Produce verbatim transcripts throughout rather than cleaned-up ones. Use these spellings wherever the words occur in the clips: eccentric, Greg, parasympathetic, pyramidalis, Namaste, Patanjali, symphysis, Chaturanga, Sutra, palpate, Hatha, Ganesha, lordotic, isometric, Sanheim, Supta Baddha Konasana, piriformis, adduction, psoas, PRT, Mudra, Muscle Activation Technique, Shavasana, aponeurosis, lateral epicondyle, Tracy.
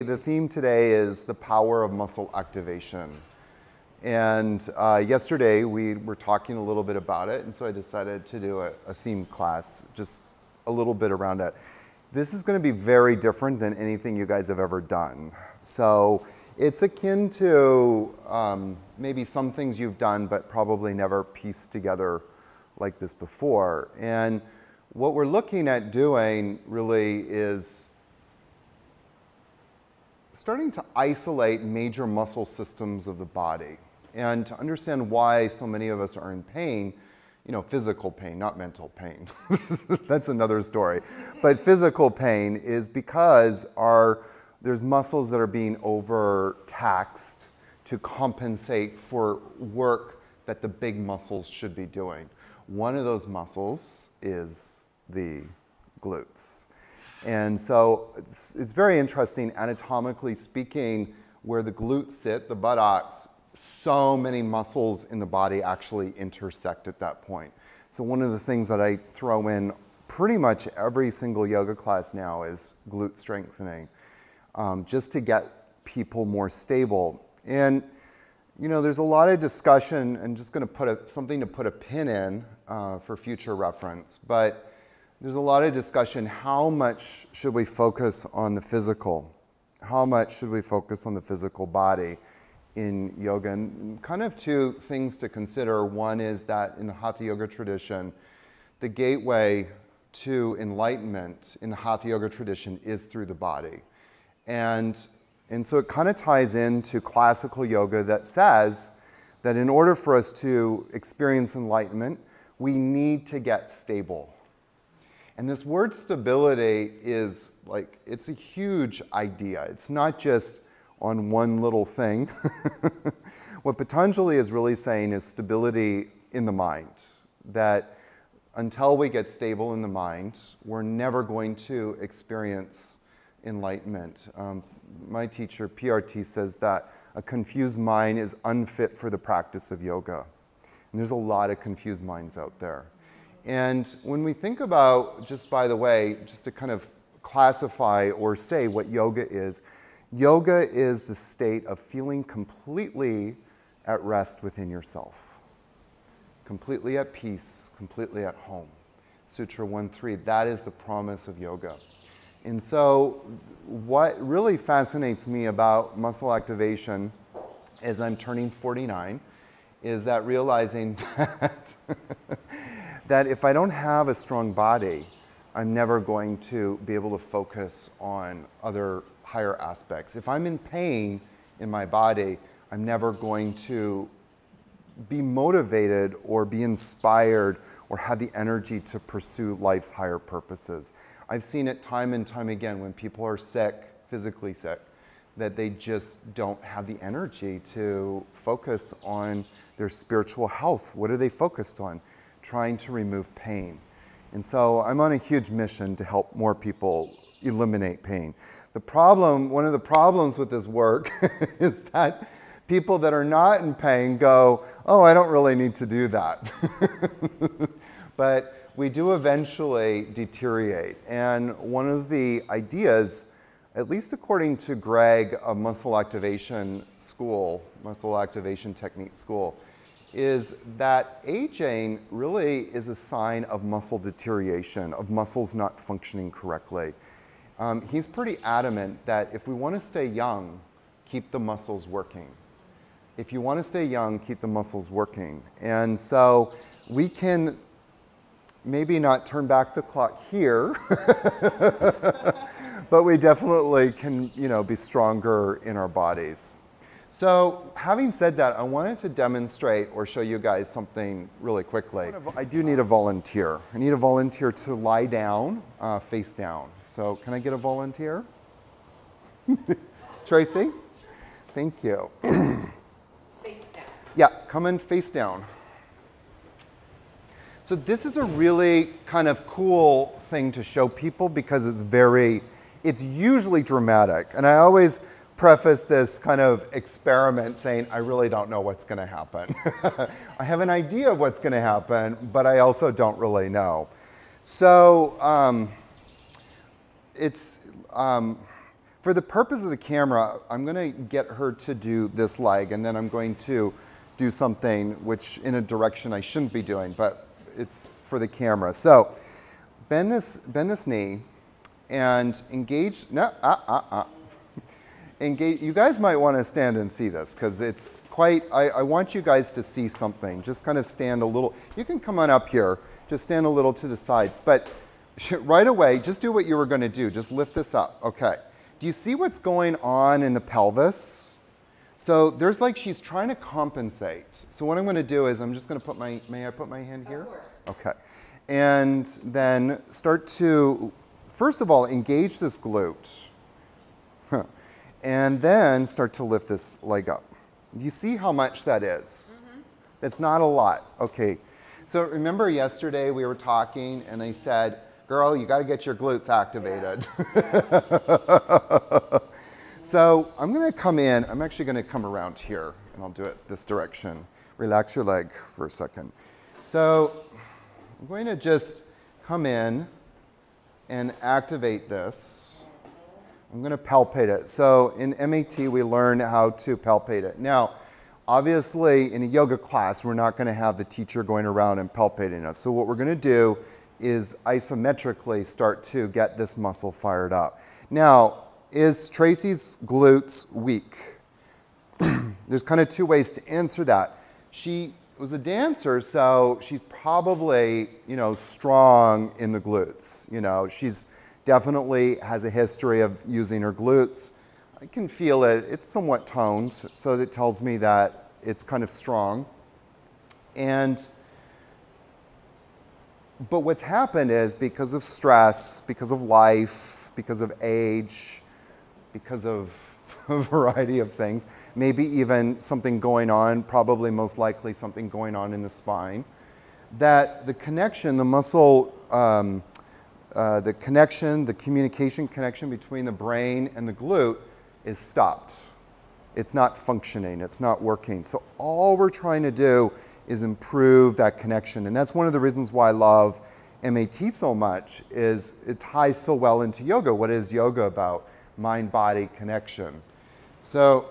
The theme today is the power of muscle activation. And uh, yesterday we were talking a little bit about it, and so I decided to do a, a theme class, just a little bit around it. This is going to be very different than anything you guys have ever done. So it's akin to um, maybe some things you've done, but probably never pieced together like this before. And what we're looking at doing really is starting to isolate major muscle systems of the body and to understand why so many of us are in pain, you know, physical pain, not mental pain. That's another story. But physical pain is because our, there's muscles that are being overtaxed to compensate for work that the big muscles should be doing. One of those muscles is the glutes. And so it's, it's very interesting, anatomically speaking, where the glutes sit, the buttocks, so many muscles in the body actually intersect at that point. So one of the things that I throw in pretty much every single yoga class now is glute strengthening, um, just to get people more stable. And, you know, there's a lot of discussion, and just going to put a, something to put a pin in uh, for future reference, but there's a lot of discussion, how much should we focus on the physical? How much should we focus on the physical body in yoga? And kind of two things to consider. One is that in the Hatha yoga tradition, the gateway to enlightenment in the Hatha yoga tradition is through the body. And, and so it kind of ties into classical yoga that says that in order for us to experience enlightenment, we need to get stable. And this word stability is like, it's a huge idea. It's not just on one little thing. What Patanjali is really saying is stability in the mind. That until we get stable in the mind, we're never going to experience enlightenment. Um, my teacher, P R T, says that a confused mind is unfit for the practice of yoga. And there's a lot of confused minds out there. And when we think about, just by the way, just to kind of classify or say what yoga is, yoga is the state of feeling completely at rest within yourself, completely at peace, completely at home. Sutra one three, that is the promise of yoga. And so what really fascinates me about muscle activation as I'm turning forty-nine is that realizing that that if I don't have a strong body, I'm never going to be able to focus on other higher aspects. If I'm in pain in my body, I'm never going to be motivated or be inspired or have the energy to pursue life's higher purposes. I've seen it time and time again when people are sick, physically sick, that they just don't have the energy to focus on their spiritual health. What are they focused on? Trying to remove pain. And so I'm on a huge mission to help more people eliminate pain. The problem, one of the problems with this work is that people that are not in pain go, oh, I don't really need to do that. But we do eventually deteriorate. And one of the ideas, at least according to Greg of Muscle Activation School, Muscle Activation Technique School, is that aging really is a sign of muscle deterioration, of muscles not functioning correctly. Um, he's pretty adamant that if we want to stay young, keep the muscles working. If you want to stay young, keep the muscles working. And so we can maybe not turn back the clock here, but we definitely can, you know, be stronger in our bodies. So having said that, I wanted to demonstrate or show you guys something really quickly. I do need a volunteer. I need a volunteer to lie down, uh, face down. So can I get a volunteer? Tracy? Thank you. Face down. Yeah, come in face down. So this is a really kind of cool thing to show people because it's very, it's usually dramatic. And I always preface this kind of experiment saying, I really don't know what's going to happen. I have an idea of what's going to happen, but I also don't really know. So um, it's, um, For the purpose of the camera, I'm gonna get her to do this leg, and then I'm going to do something which in a direction I shouldn't be doing, but it's for the camera. So bend this, bend this knee and engage, no, ah, ah, ah. Engage, you guys might wanna stand and see this, because it's quite, I, I want you guys to see something. Just kind of stand a little, you can come on up here, just stand a little to the sides, but right away, just do what you were gonna do, just lift this up, okay. Do you see what's going on in the pelvis? So there's like, she's trying to compensate. So what I'm gonna do is I'm just gonna put my, may I put my hand here? Of course. Okay, and then start to, first of all, engage this glute. And then start to lift this leg up. Do you see how much that is? Mm-hmm. It's not a lot. Okay. So remember yesterday we were talking and I said, girl, you got to get your glutes activated. Yeah. Yeah. So I'm going to come in. I'm actually going to come around here and I'll do it this direction. Relax your leg for a second. So I'm going to just come in and activate this. I'm going to palpate it. So in M A T, we learn how to palpate it. Now, obviously, in a yoga class, we're not going to have the teacher going around and palpating us. So what we're going to do is isometrically start to get this muscle fired up. Now, is Tracy's glutes weak? There's kind of two ways to answer that. She was a dancer, so she's probably, you know, strong in the glutes. You know, she's definitely has a history of using her glutes. I can feel it, it's somewhat toned, so it tells me that it's kind of strong. And, but what's happened is because of stress, because of life, because of age, because of a variety of things, maybe even something going on, probably most likely something going on in the spine, that the connection, the muscle, um, Uh, the connection, the communication connection between the brain and the glute is stopped. It's not functioning, it's not working. So all we're trying to do is improve that connection. And that's one of the reasons why I love M A T so much, is it ties so well into yoga. What is yoga about? Mind-body connection. So,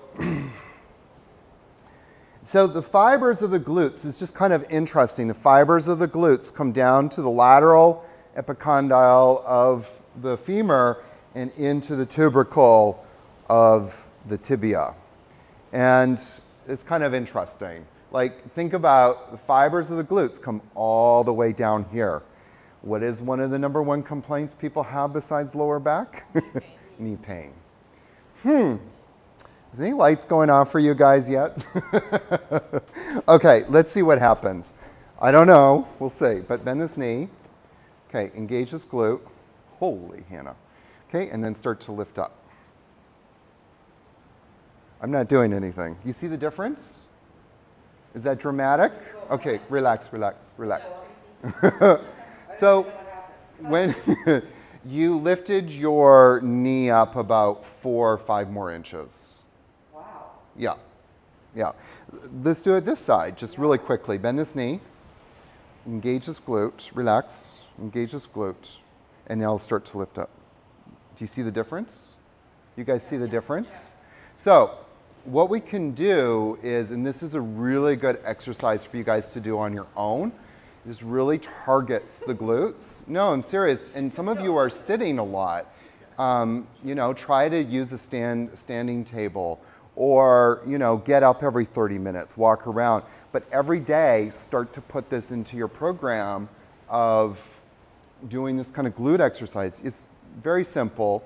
so the fibers of the glutes is just kind of interesting. The fibers of the glutes come down to the lateral epicondyle of the femur and into the tubercle of the tibia. And it's kind of interesting. Like, think about the fibers of the glutes come all the way down here. What is one of the number one complaints people have besides lower back? Knee pain. Hmm. Is any lights going off for you guys yet? Okay, let's see what happens. I don't know, we'll see. But bend this knee. Okay, engage this glute. Holy Hannah. Okay, and then start to lift up. I'm not doing anything. You see the difference? Is that dramatic? Okay, relax, relax, relax. So when you lifted your knee up about four or five more inches. Wow. Yeah, yeah. Let's do it this side, just really quickly. Bend this knee, engage this glute, relax. Engage this glute, and now start to lift up. Do you see the difference? You guys see the difference? Yeah. So what we can do is, and this is a really good exercise for you guys to do on your own, this really targets the glutes. No, I'm serious, and some of you are sitting a lot. Um, you know, try to use a stand, standing table, or you know, get up every thirty minutes, walk around. But every day, start to put this into your program of doing this kind of glute exercise. It's very simple.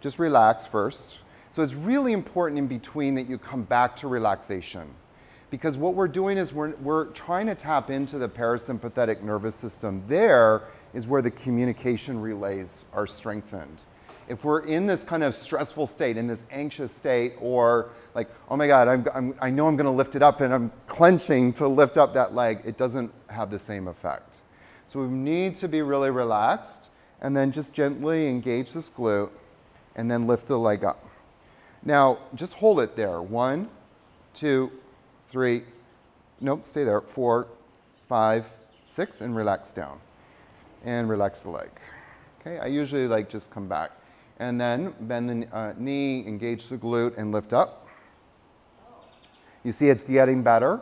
Just relax first. So it's really important in between that you come back to relaxation, because what we're doing is we're, we're trying to tap into the parasympathetic nervous system. There is where the communication relays are strengthened. If we're in this kind of stressful state, in this anxious state, or like, oh my God, I'm, I'm, I know I'm gonna lift it up and I'm clenching to lift up that leg, it doesn't have the same effect. So we need to be really relaxed, and then just gently engage this glute and then lift the leg up. Now, just hold it there. One, two, three, nope, stay there. Four, five, six, and relax down. And relax the leg. Okay, I usually like just come back. And then bend the uh, knee, engage the glute, and lift up. You see it's getting better.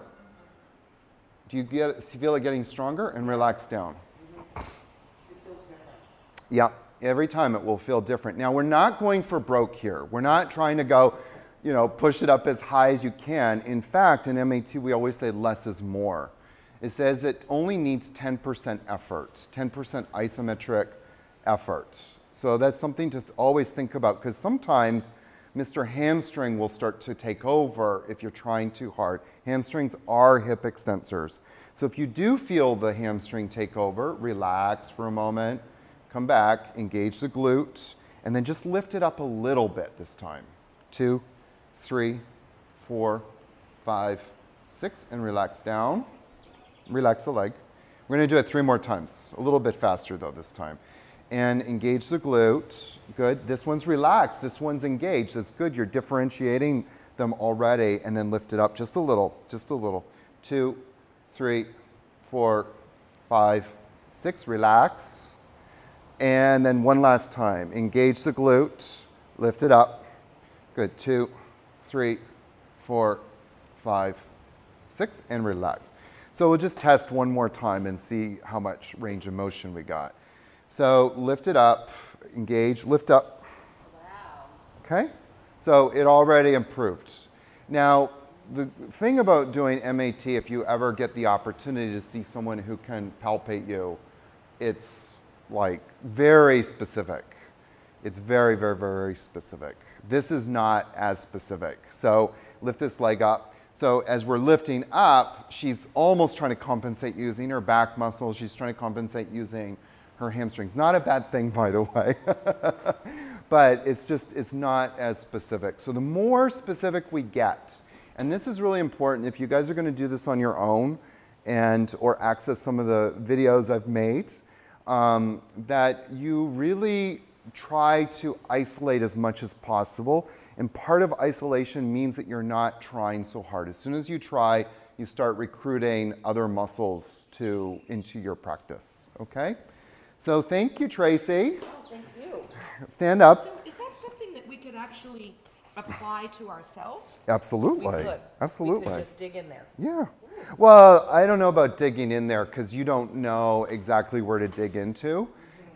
Do you get, feel it getting stronger? And relax down. Yeah, every time it will feel different. Now, we're not going for broke here. We're not trying to go, you know, push it up as high as you can. In fact, in M A T, we always say less is more. It says it only needs ten percent effort, ten percent isometric effort. So that's something to th- always think about, because sometimes Mister Hamstring will start to take over if you're trying too hard. Hamstrings are hip extensors. So if you do feel the hamstring take over, relax for a moment, come back, engage the glute, and then just lift it up a little bit this time. Two, three, four, five, six, and relax down. Relax the leg. We're going to do it three more times, a little bit faster though this time. And engage the glute. Good. This one's relaxed. This one's engaged. That's good. You're differentiating them already. And then lift it up just a little, just a little. Two, three, four, five, six. Relax. And then one last time. Engage the glute. Lift it up. Good. Two, three, four, five, six. And relax. So we'll just test one more time and see how much range of motion we got. So lift it up, engage, lift up. Wow. Okay? So it already improved. Now, the thing about doing M A T, if you ever get the opportunity to see someone who can palpate you, it's like very specific. It's very, very, very specific. This is not as specific. So lift this leg up. So as we're lifting up, she's almost trying to compensate using her back muscles. She's trying to compensate using her hamstrings. Not a bad thing, by the way, but it's just, it's not as specific. So the more specific we get, and this is really important, if you guys are going to do this on your own and or access some of the videos I've made, um, that you really try to isolate as much as possible. And part of isolation means that you're not trying so hard. As soon as you try, you start recruiting other muscles to into your practice, okay? So thank you, Tracy. Oh, thank you. Stand up. So is that something that we could actually apply to ourselves? Absolutely. We could. Absolutely. We could just dig in there. Yeah. Well, I don't know about digging in there because you don't know exactly where to dig into.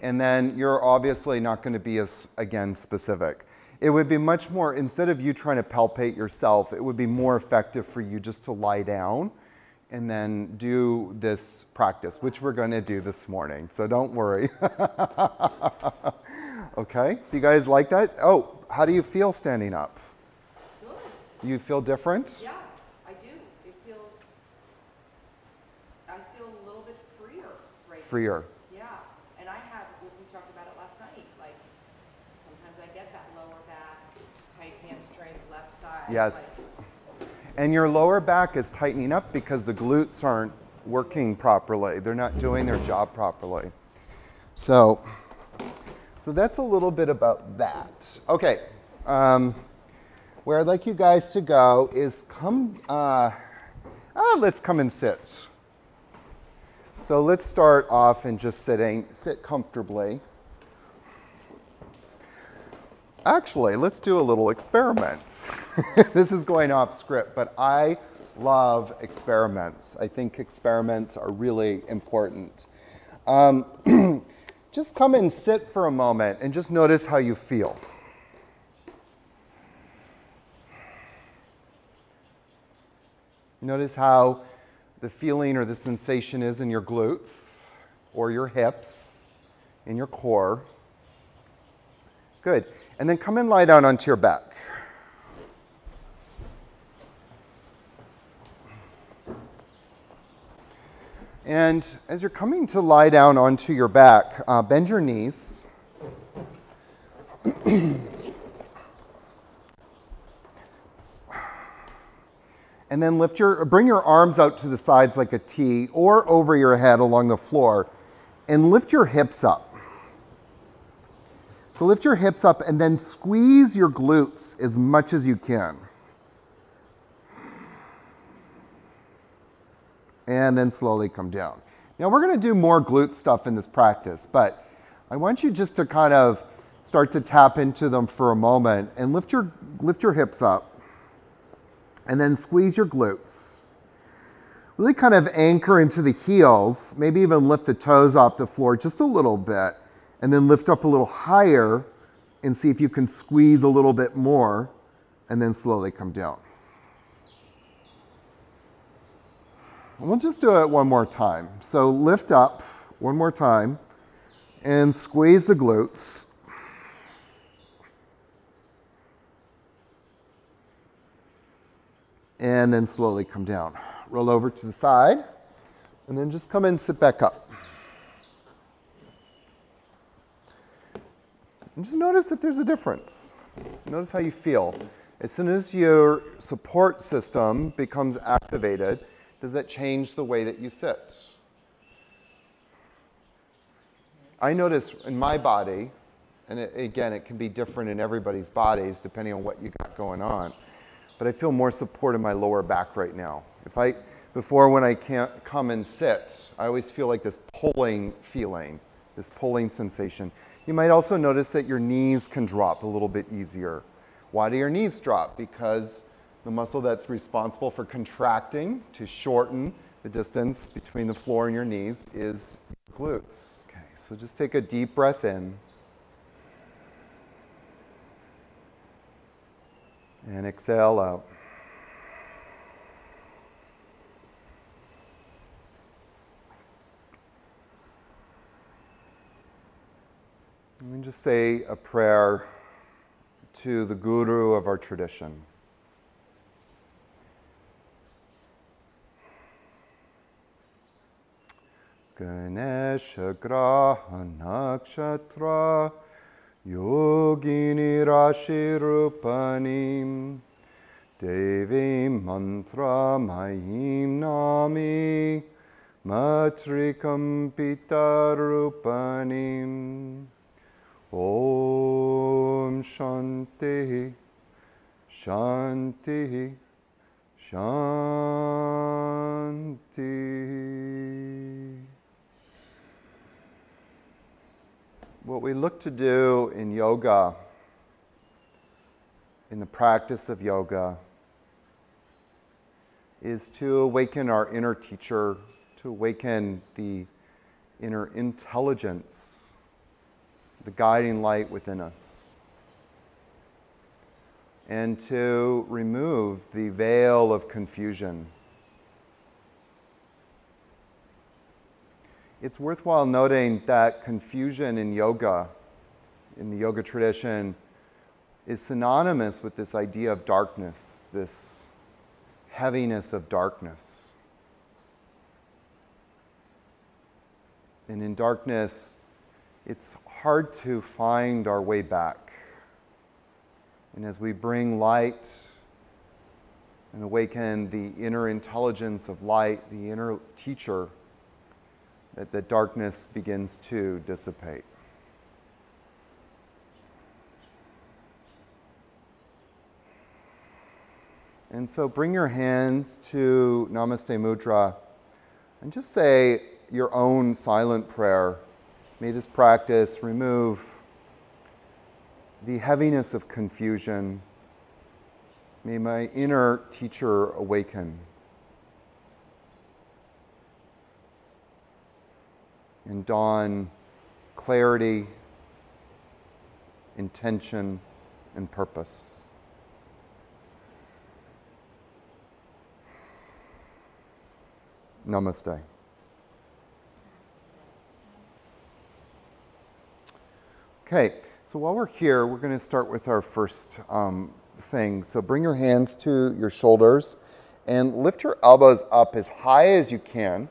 And then you're obviously not going to be as, again, specific. It would be much more, instead of you trying to palpate yourself, it would be more effective for you just to lie down and then do this practice, which we're going to do this morning. So don't worry. Okay, so you guys like that? Oh, how do you feel standing up? Good. You feel different? Yeah, I do. It feels, I feel a little bit freer right Freer. Now. Yeah, and I have, we talked about it last night, like sometimes I get that lower back, tight hamstring, left side. Yes. Like, and your lower back is tightening up because the glutes aren't working properly. They're not doing their job properly. So, so that's a little bit about that. Okay, um, where I'd like you guys to go is come, uh, ah, let's come and sit. So let's start off in just sitting, sit comfortably. Actually, let's do a little experiment. This is going off script, but I love experiments. I think experiments are really important. Um, just come and sit for a moment and just notice how you feel. Notice how the feeling or the sensation is in your glutes or your hips, in your core. Good. And then come and lie down onto your back. And as you're coming to lie down onto your back, uh, bend your knees. And then lift your, bring your arms out to the sides like a T or over your head along the floor and lift your hips up. So lift your hips up and then squeeze your glutes as much as you can. And then slowly come down. Now we're going to do more glute stuff in this practice, but I want you just to kind of start to tap into them for a moment and lift your, lift your hips up and then squeeze your glutes. Really kind of anchor into the heels, maybe even lift the toes off the floor just a little bit and then lift up a little higher and see if you can squeeze a little bit more and then slowly come down. And we'll just do it one more time. So lift up one more time and squeeze the glutes. And then slowly come down. Roll over to the side and then just come and sit back up. And just notice that there's a difference. Notice how you feel. As soon as your support system becomes activated, does that change the way that you sit? I notice in my body, and it, again, it can be different in everybody's bodies depending on what you got going on, but I feel more support in my lower back right now. If I, before when I can't come and sit, I always feel like this pulling feeling, this pulling sensation. You might also notice that your knees can drop a little bit easier. Why do your knees drop? Because the muscle that's responsible for contracting to shorten the distance between the floor and your knees is glutes. Okay, so just take a deep breath in. And exhale out. And just say a prayer to the guru of our tradition. Ganesha Graha Nakshatra Yogini Rashi Rupanim Devi Mantra Mayim Nami Matrikam Pita Rupanim Om Shanti Shanti Shanti. What we look to do in yoga, in the practice of yoga, is to awaken our inner teacher, to awaken the inner intelligence, the guiding light within us, and to remove the veil of confusion. It's worthwhile noting that confusion in yoga, in the yoga tradition, is synonymous with this idea of darkness, this heaviness of darkness. And in darkness, it's hard to find our way back. And as we bring light and awaken the inner intelligence of light, the inner teacher, that the darkness begins to dissipate. And so bring your hands to Namaste Mudra and just say your own silent prayer. May this practice remove the heaviness of confusion. May my inner teacher awaken. And dawn clarity, intention, and purpose. Namaste. Okay, so while we're here, we're going to start with our first um, thing. So bring your hands to your shoulders and lift your elbows up as high as you can.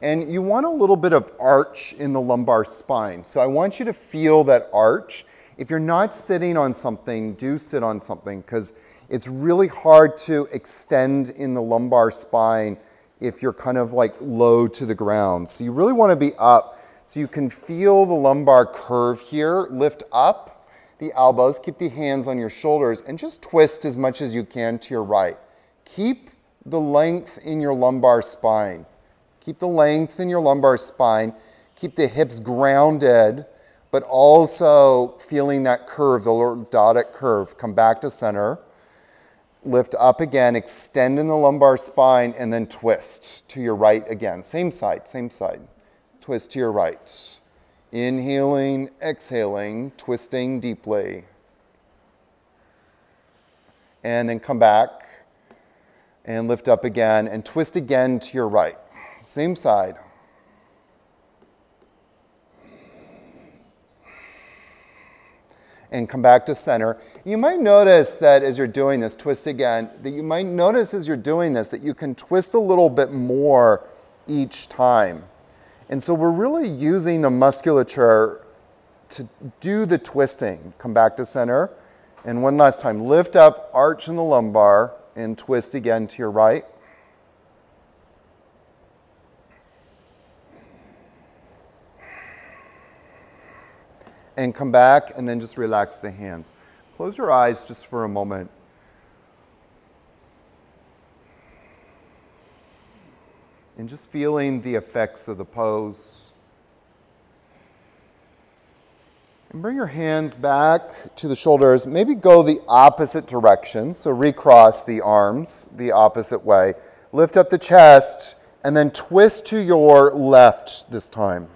And you want a little bit of arch in the lumbar spine. So I want you to feel that arch. If you're not sitting on something, do sit on something, because it's really hard to extend in the lumbar spine if you're kind of like low to the ground. So you really want to be up so you can feel the lumbar curve here. Lift up the elbows, keep the hands on your shoulders, and just twist as much as you can to your right. Keep the length in your lumbar spine. Keep the length in your lumbar spine. Keep the hips grounded but also feeling that curve, the lordotic curve. Come back to center, lift up again, extend in the lumbar spine, and then twist to your right again. Same side, same side. Twist to your right. Inhaling, exhaling, twisting deeply. And then come back and lift up again and twist again to your right. Same side. And come back to center. You might notice that as you're doing this, twist again, that you might notice as you're doing this that you can twist a little bit more each time. And so we're really using the musculature to do the twisting. Come back to center. And one last time, lift up, arch in the lumbar, and twist again to your right. And come back, and then just relax the hands. Close your eyes just for a moment. And just feeling the effects of the pose. And bring your hands back to the shoulders. Maybe go the opposite direction. So recross the arms the opposite way. Lift up the chest and then twist to your left this time.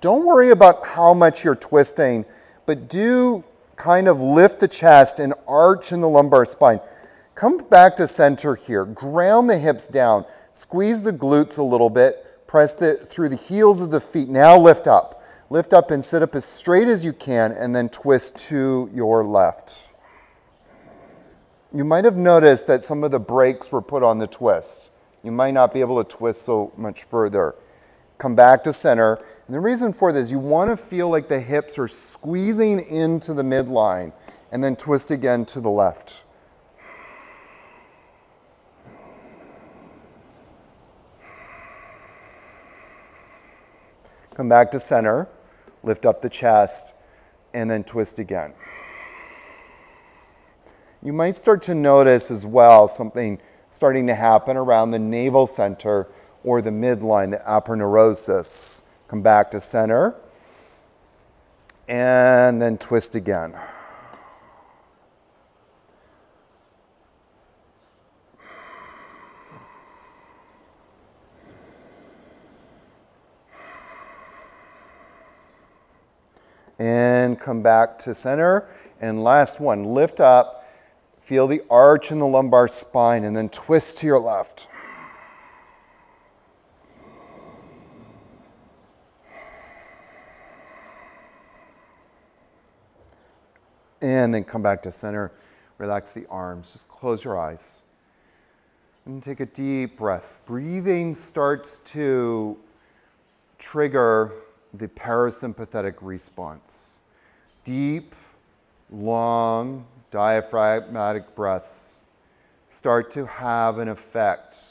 Don't worry about how much you're twisting, but do kind of lift the chest and arch in the lumbar spine. Come back to center here. Ground the hips down. Squeeze the glutes a little bit. Press the, through the heels of the feet. Now lift up. Lift up and sit up as straight as you can, and then twist to your left. You might have noticed that some of the breaks were put on the twist. You might not be able to twist so much further. Come back to center. And the reason for this, you want to feel like the hips are squeezing into the midline, and then twist again to the left. Come back to center. Lift up the chest, and then twist again. You might start to notice as well something starting to happen around the navel center or the midline, the aponeurosis. Come back to center, and then twist again. And come back to center. And last one, lift up, feel the arch in the lumbar spine, and then twist to your left. And then come back to center, relax the arms, just close your eyes. And take a deep breath. Breathing starts to trigger the parasympathetic response. Deep, long, diaphragmatic breaths start to have an effect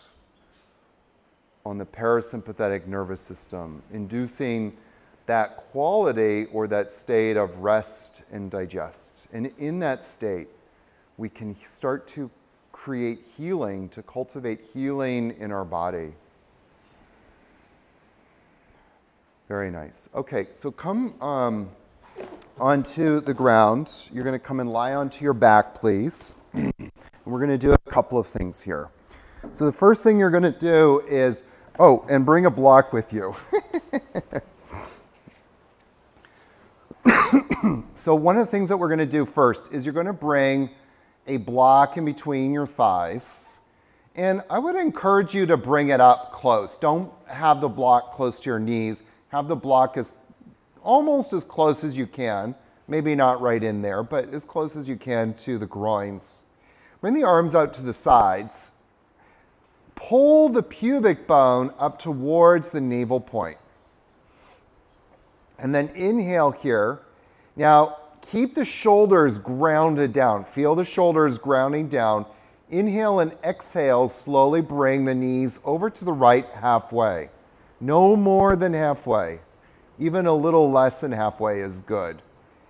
on the parasympathetic nervous system, inducing that quality or that state of rest and digest. And in that state, we can start to create healing, to cultivate healing in our body. Very nice. Okay, so come um, onto the ground. You're going to come and lie onto your back, please. And we're going to do a couple of things here. So the first thing you're going to do is, oh, and bring a block with you. So one of the things that we're going to do first is you're going to bring a block in between your thighs. And I would encourage you to bring it up close. Don't have the block close to your knees. Have the block as almost as close as you can, maybe not right in there, but as close as you can to the groins. Bring the arms out to the sides. Pull the pubic bone up towards the navel point. And then inhale here. Now, keep the shoulders grounded down. Feel the shoulders grounding down. Inhale and exhale, slowly bring the knees over to the right halfway. No more than halfway. Even a little less than halfway is good.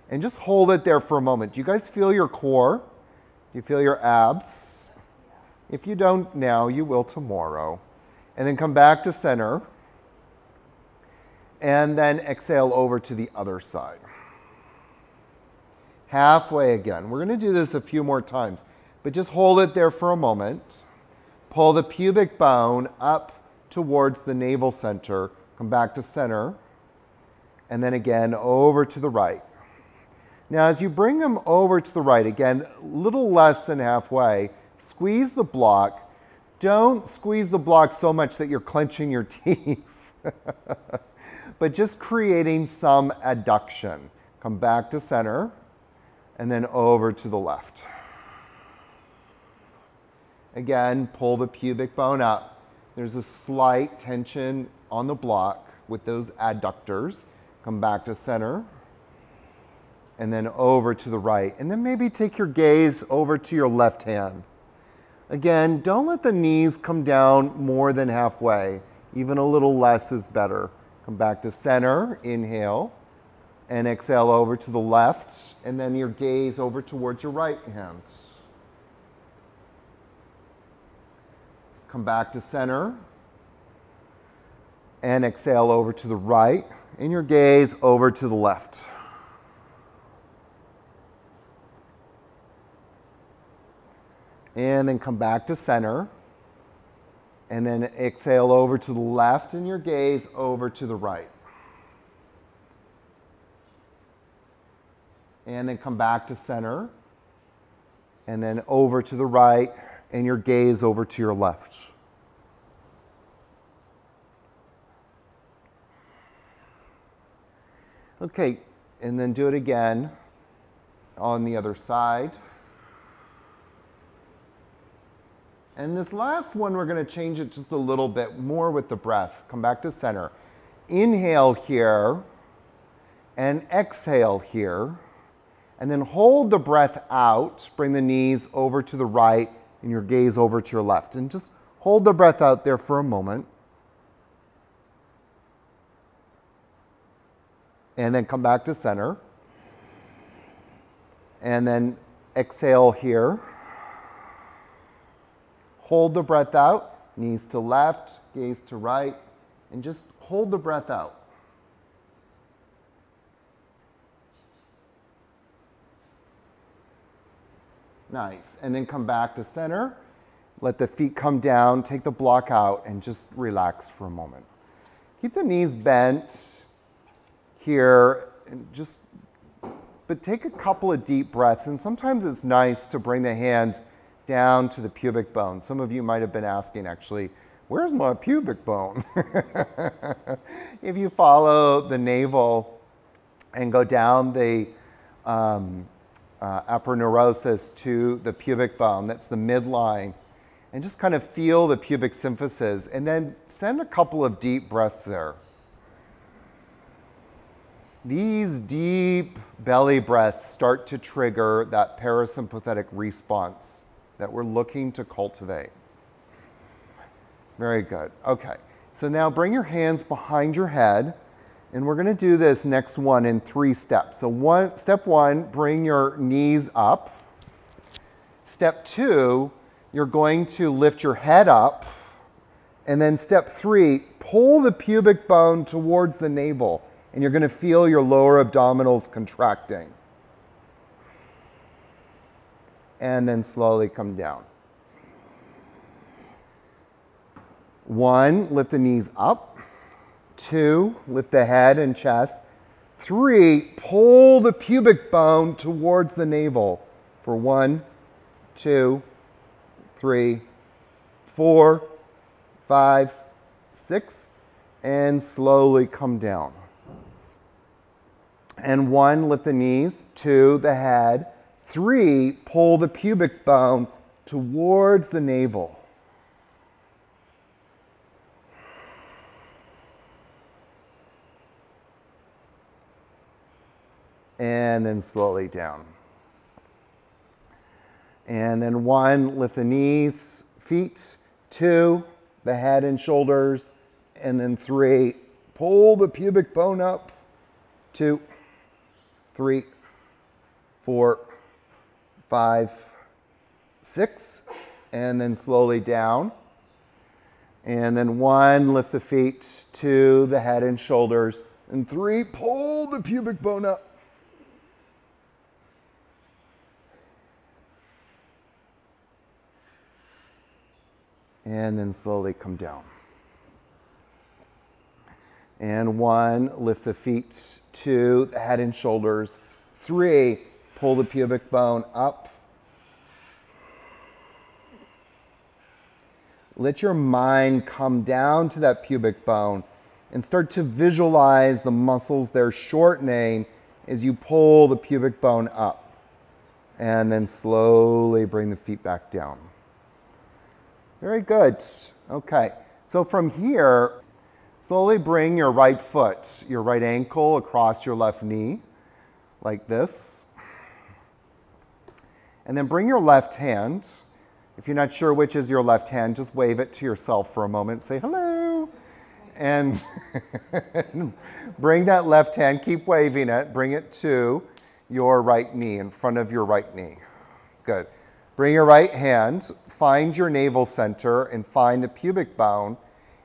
And just hold it there for a moment. Do you guys feel your core? Do you feel your abs? If you don't now, you will tomorrow. And then come back to center. and then exhale over to the other side. Halfway again. We're going to do this a few more times, but just hold it there for a moment. Pull the pubic bone up towards the navel center. Come back to center. And then again, over to the right. Now, as you bring them over to the right, again, a little less than halfway, squeeze the block. Don't squeeze the block so much that you're clenching your teeth, but just creating some adduction. Come back to center, and then over to the left. Again, pull the pubic bone up. There's a slight tension on the block with those adductors. Come back to center, and then over to the right. And then maybe take your gaze over to your left hand. Again, don't let the knees come down more than halfway. Even a little less is better. Come back to center, inhale, and exhale over to the left, and then your gaze over towards your right hand. Come back to center, and exhale over to the right, and your gaze over to the left. And then come back to center, and then exhale over to the left, and your gaze over to the right. And then come back to center, and then over to the right, and your gaze over to your left. Okay, and then do it again on the other side. And this last one, we're going to change it just a little bit more with the breath. Come back to center. Inhale here and exhale here. And then hold the breath out. Bring the knees over to the right and your gaze over to your left. And just hold the breath out there for a moment. And then come back to center. And then exhale here. Hold the breath out, knees to left, gaze to right, and just hold the breath out. Nice, and then come back to center. Let the feet come down, take the block out, and just relax for a moment. Keep the knees bent here, and just, but take a couple of deep breaths, and sometimes it's nice to bring the hands down to the pubic bone. Some of you might have been asking, actually, where's my pubic bone? If you follow the navel and go down the um, uh, aponeurosis to the pubic bone, that's the midline, and just kind of feel the pubic symphysis, and then send a couple of deep breaths there. These deep belly breaths start to trigger that parasympathetic response that we're looking to cultivate. Very good. Okay, so now bring your hands behind your head, and we're gonna do this next one in three steps. So one, step one, bring your knees up. Step two, you're going to lift your head up. And then step three, pull the pubic bone towards the navel, and you're gonna feel your lower abdominals contracting. And then slowly come down. One, lift the knees up. Two, lift the head and chest. Three, pull the pubic bone towards the navel for one, two, three, four, five, six, and slowly come down. And one, lift the knees. Two, the head. Three, pull the pubic bone towards the navel. And then slowly down. And then one, lift the knees, feet. Two, the head and shoulders. And then three, pull the pubic bone up. Two, three, four, five, six, and then slowly down. And then one, lift the feet, two, the head and shoulders, And three, pull the pubic bone up. And then slowly come down. And one, lift the feet. Two, the head and shoulders. Three, pull the pubic bone up. Let your mind come down to that pubic bone and start to visualize the muscles there shortening as you pull the pubic bone up. And then slowly bring the feet back down. Very good. Okay. So from here, slowly bring your right foot, your right ankle across your left knee, like this. And then bring your left hand. If you're not sure which is your left hand, just wave it to yourself for a moment. Say hello. And bring that left hand, keep waving it, bring it to your right knee, in front of your right knee. Good. Bring your right hand, find your navel center and find the pubic bone,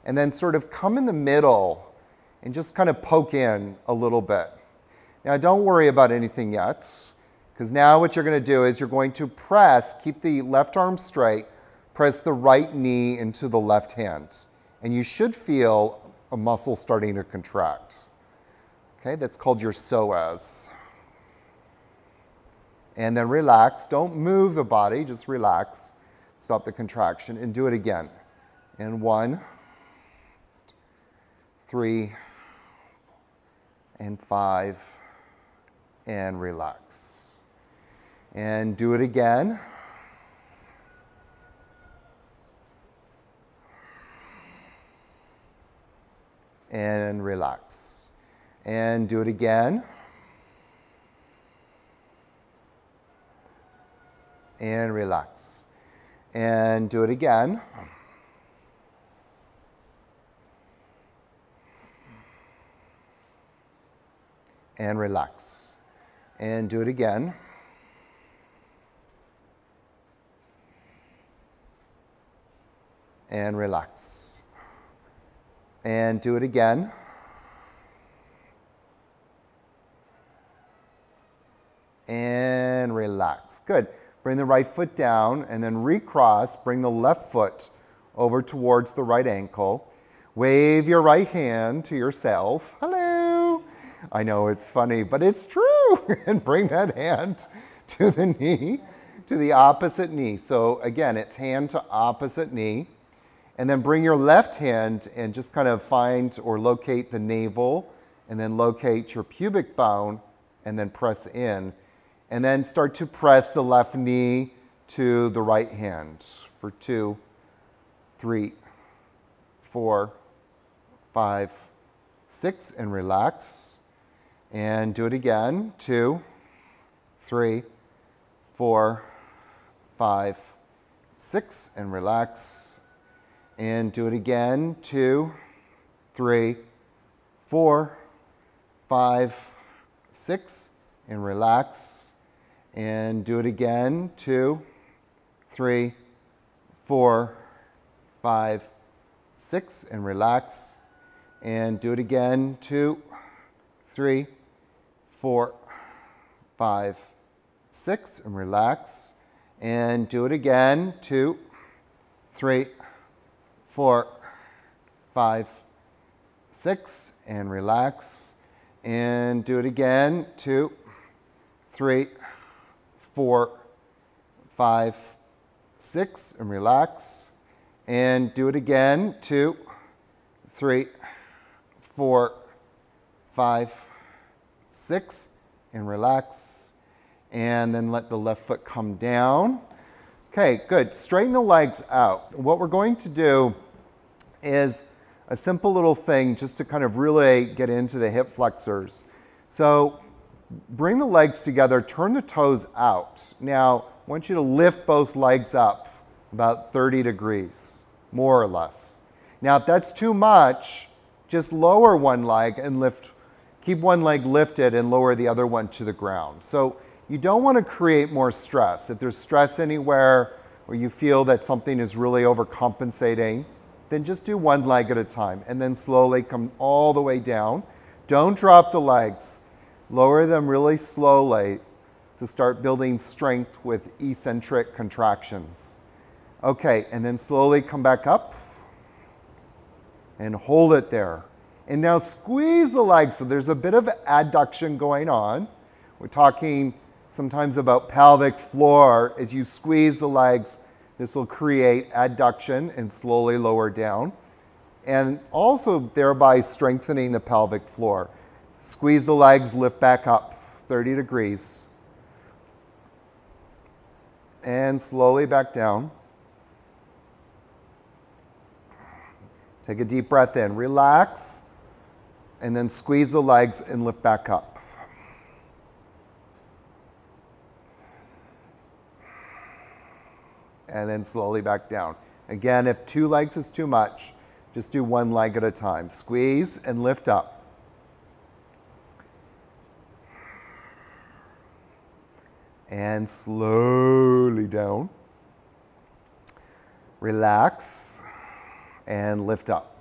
and then sort of come in the middle and just kind of poke in a little bit. Now don't worry about anything yet, because now what you're going to do is you're going to press, keep the left arm straight, press the right knee into the left hand, and you should feel a muscle starting to contract. Okay, that's called your psoas. And then relax. Don't move the body, just relax. Stop the contraction and do it again. And one, three, and five, and relax. And do it again. And relax. And do it again. And relax. And do it again. And relax. And do it again. And relax. And do it again. And relax. Good. Bring the right foot down and then recross, bring the left foot over towards the right ankle. Wave your right hand to yourself. Hello. I know it's funny, but it's true. And bring that hand to the knee, to the opposite knee. So again, it's hand to opposite knee. And then bring your left hand and just kind of find or locate the navel and then locate your pubic bone and then press in. And then start to press the left knee to the right hand for two, three, four, five, six, and relax. And do it again, two, three, four, five, six, and relax. And do it again, two, three, four, five, six, and relax. And do it again, two, three, four, five, six, and relax. And do it again, two, three, four, five, six, and relax. And do it again, two, three, four, five, six, and relax. And do it again, two, three, four, five, six, and relax. And do it again, two, three, four, five, six, and relax. And then let the left foot come down. Okay, good. Straighten the legs out. What we're going to do is a simple little thing just to kind of really get into the hip flexors. So bring the legs together, turn the toes out. Now, I want you to lift both legs up about thirty degrees, more or less. Now, if that's too much, just lower one leg and lift, keep one leg lifted and lower the other one to the ground. So you don't want to create more stress. If there's stress anywhere or you feel that something is really overcompensating, then just do one leg at a time and then slowly come all the way down Don't drop the legs. Lower them really slowly to start building strength with eccentric contractions. Okay, and then slowly come back up and hold it there. And now squeeze the legs. So there's a bit of adduction going on. We're talking sometimes about pelvic floor. As you squeeze the legs, this will create adduction and slowly lower down, and also thereby strengthening the pelvic floor. Squeeze the legs, lift back up, thirty degrees. And slowly back down. Take a deep breath in, relax, and then squeeze the legs and lift back up. And then slowly back down. Again, if two legs is too much, just do one leg at a time. Squeeze and lift up. And slowly down. Relax and lift up.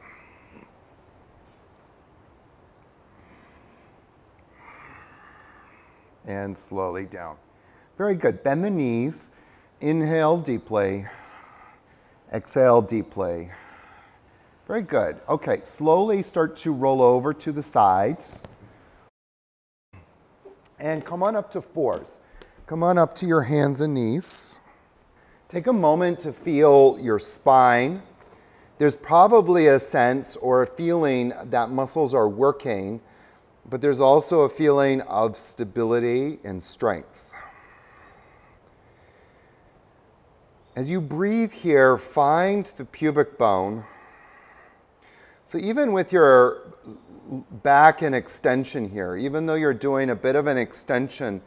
And slowly down. Very good. Bend the knees. Inhale deeply. Exhale deeply. Very good. Okay, slowly start to roll over to the side. And come on up to fours. Come on up to your hands and knees. Take a moment to feel your spine. There's probably a sense or a feeling that muscles are working, but there's also a feeling of stability and strength. As you breathe here, find the pubic bone. So even with your back in extension here, even though you're doing a bit of an extension,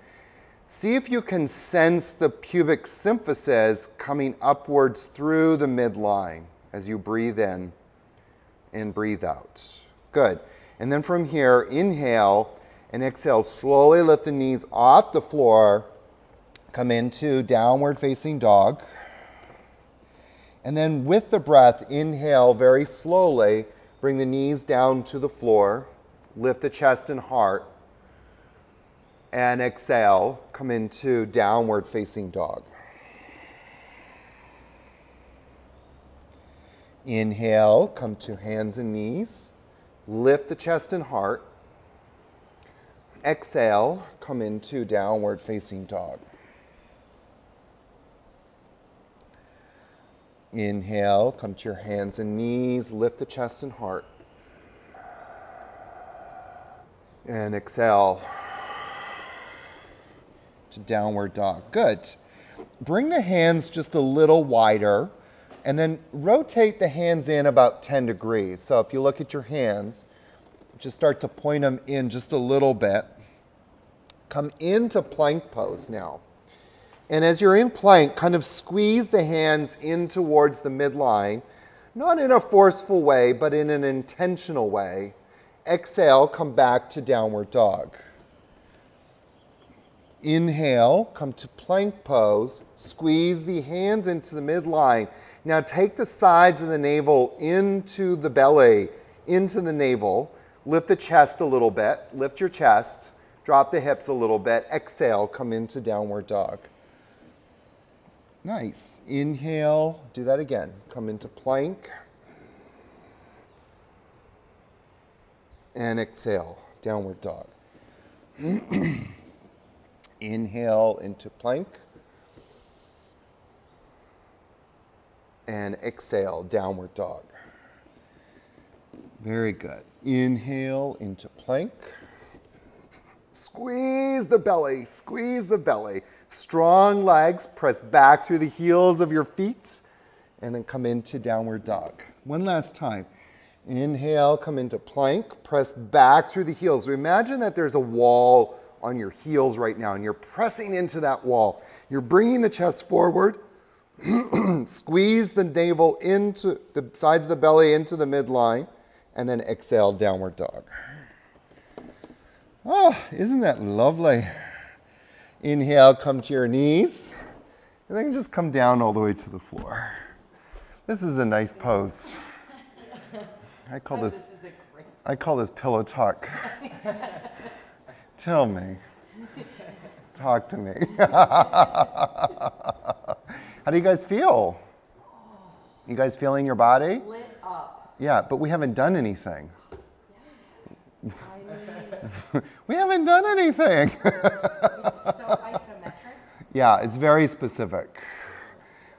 see if you can sense the pubic symphysis coming upwards through the midline as you breathe in and breathe out. Good. And then from here, inhale and exhale. Slowly lift the knees off the floor. Come into downward facing dog. And then with the breath, inhale very slowly. Bring the knees down to the floor, lift the chest and heart, and exhale, come into downward facing dog. Inhale, come to hands and knees, lift the chest and heart. Exhale, come into downward facing dog. Inhale, come to your hands and knees, lift the chest and heart. And exhale to downward dog. Good. Bring the hands just a little wider and then rotate the hands in about ten degrees. So if you look at your hands, just start to point them in just a little bit. Come into plank pose now. And as you're in plank, kind of squeeze the hands in towards the midline, not in a forceful way, but in an intentional way. Exhale, come back to downward dog. Inhale, come to plank pose, squeeze the hands into the midline. Now take the sides of the navel into the belly, into the navel. Lift the chest a little bit, lift your chest, drop the hips a little bit. Exhale, come into downward dog. Nice. Inhale, do that again. Come into plank. And exhale, downward dog. Inhale into plank. And exhale, downward dog. Very good. Inhale into plank. Squeeze the belly, squeeze the belly. Strong legs, press back through the heels of your feet, and then come into downward dog. One last time. Inhale, come into plank, press back through the heels. So imagine that there's a wall on your heels right now, and you're pressing into that wall. You're bringing the chest forward, squeeze the navel into the sides of the belly, into the midline, and then exhale, downward dog. Oh, isn't that lovely? Inhale, come to your knees, and then just come down all the way to the floor. This is a nice pose. I call this, this is a great I call this pillow talk. Tell me. Talk to me. How do you guys feel? You guys feeling your body? Lit up. Yeah, but we haven't done anything. Yeah. I mean, we haven't done anything. It's so isometric. Yeah, it's very specific.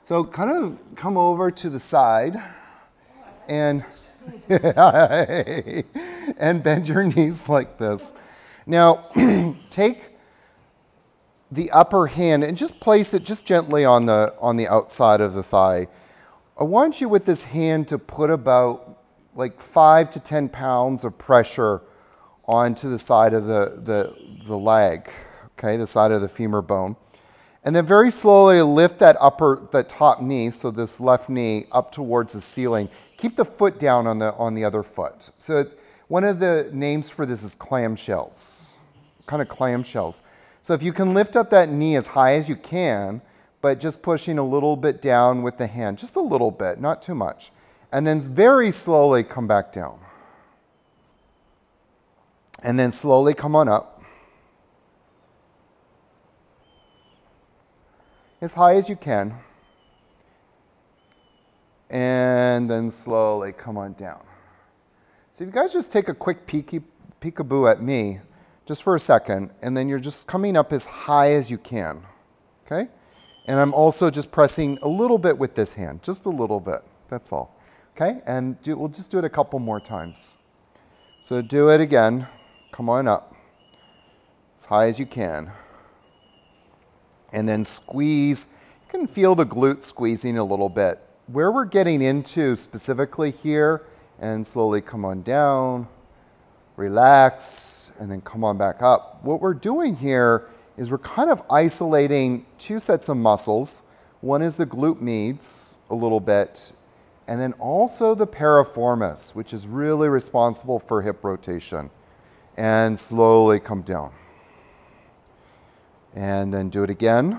So kind of come over to the side and, and bend your knees like this. Now, take the upper hand and just place it just gently on the, on the outside of the thigh. I want you with this hand to put about like five to ten pounds of pressure onto the side of the, the, the leg, okay, the side of the femur bone. And then very slowly lift that upper, that top knee, so this left knee up towards the ceiling. Keep the foot down on the, on the other foot. So one of the names for this is clamshells, kind of clamshells. So if you can lift up that knee as high as you can, but just pushing a little bit down with the hand, just a little bit, not too much. And then very slowly come back down. And then slowly come on up. As high as you can. And then slowly come on down. So if you guys just take a quick peeky, peekaboo at me, just for a second, and then you're just coming up as high as you can, okay? And I'm also just pressing a little bit with this hand, just a little bit, that's all, okay? And do, we'll just do it a couple more times. So do it again, come on up, as high as you can. And then squeeze, you can feel the glutes squeezing a little bit. Where we're getting into specifically here, and slowly come on down. Relax, and then come on back up. What we're doing here is we're kind of isolating two sets of muscles. One is the glute medius a little bit, and then also the piriformis, which is really responsible for hip rotation. And slowly come down. And then do it again.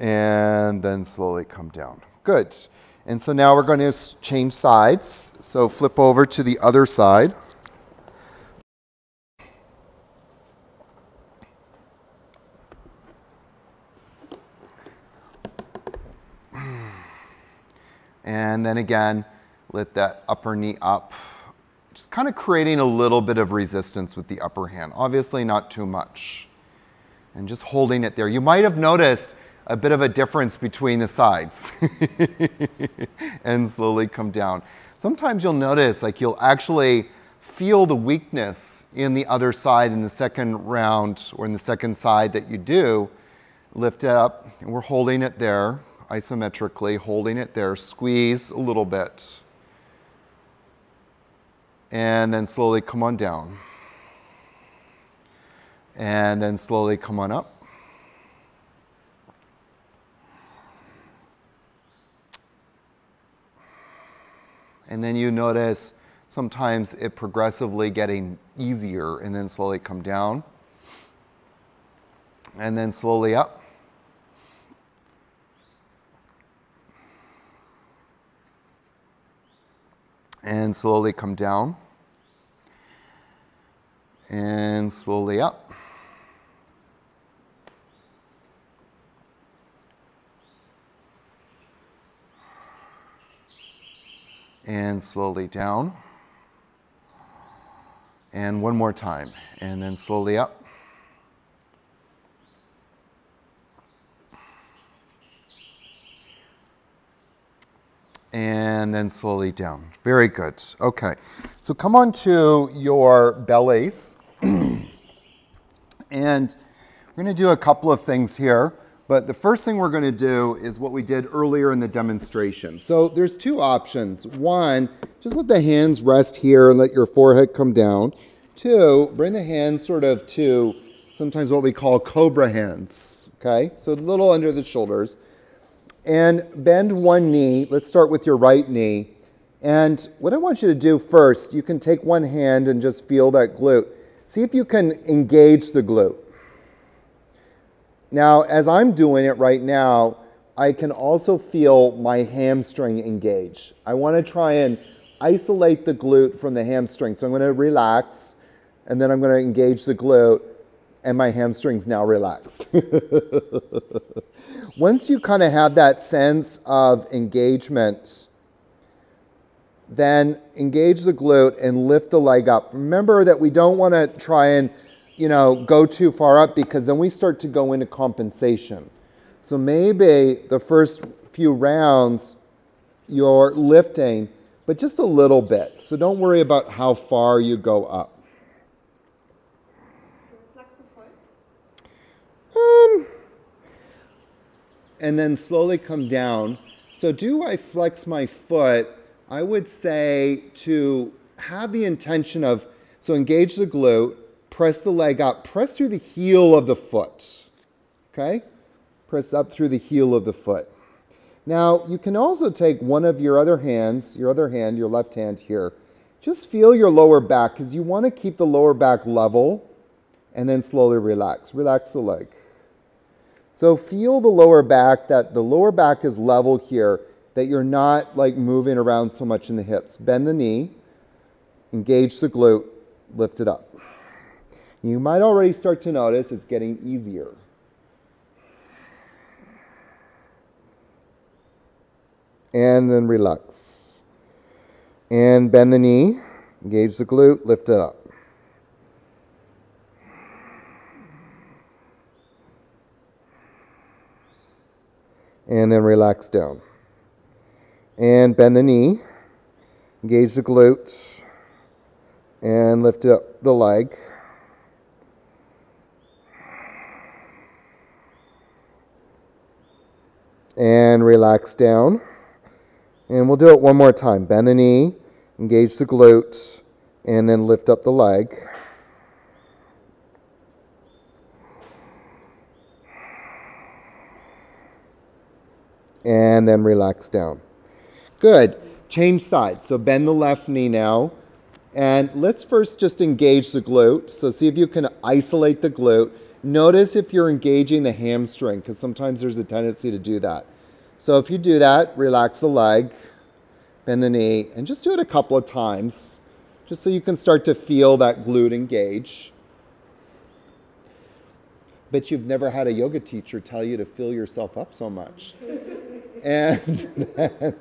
And then slowly come down. Good. And so now we're going to change sides. So flip over to the other side. And then again, lift that upper knee up. Just kind of creating a little bit of resistance with the upper hand. Obviously not too much. And just holding it there. You might have noticed a bit of a difference between the sides and slowly come down. Sometimes you'll notice like you'll actually feel the weakness in the other side in the second round or in the second side that you do. Lift it up and we're holding it there isometrically, holding it there, squeeze a little bit. And then slowly come on down. And then slowly come on up. And then you notice sometimes it progressively getting easier and then slowly come down. And then slowly up. And slowly come down. And slowly up. And slowly down. And one more time. And then slowly up. And then slowly down. Very good. Okay. So come on to your bellies. And we're going to do a couple of things here. But the first thing we're going to do is what we did earlier in the demonstration. So there's two options. One, just let the hands rest here and let your forehead come down. Two, bring the hands sort of to sometimes what we call cobra hands, okay? So a little under the shoulders. And bend one knee. Let's start with your right knee. And what I want you to do first, you can take one hand and just feel that glute. See if you can engage the glute. Now, as I'm doing it right now, I can also feel my hamstring engage. I want to try and isolate the glute from the hamstring. So I'm going to relax, and then I'm going to engage the glute, and my hamstring's now relaxed. Once you kind of have that sense of engagement, then engage the glute and lift the leg up. Remember that we don't want to try and, you know, go too far up, because then we start to go into compensation. So maybe the first few rounds you're lifting, but just a little bit. So don't worry about how far you go up. Um, and then slowly come down. So do I flex my foot? I would say to have the intention of, so engage the glute, press the leg up, press through the heel of the foot, okay? Press up through the heel of the foot. Now, you can also take one of your other hands, your other hand, your left hand here. Just feel your lower back, because you want to keep the lower back level, and then slowly relax. Relax the leg. So feel the lower back, that the lower back is level here, that you're not like moving around so much in the hips. Bend the knee, engage the glute, lift it up. You might already start to notice it's getting easier. And then relax. And bend the knee, engage the glute, lift it up. And then relax down. And bend the knee, engage the glutes, and lift up the leg. And relax down. And we'll do it one more time. Bend the knee, engage the glutes, and then lift up the leg. And then relax down. Good. Change sides. So bend the left knee now. And let's first just engage the glute. So see if you can isolate the glute. Notice if you're engaging the hamstring, because sometimes there's a tendency to do that. So if you do that, relax the leg, bend the knee, and just do it a couple of times, just so you can start to feel that glute engage. Bet you've never had a yoga teacher tell you to feel yourself up so much. And then,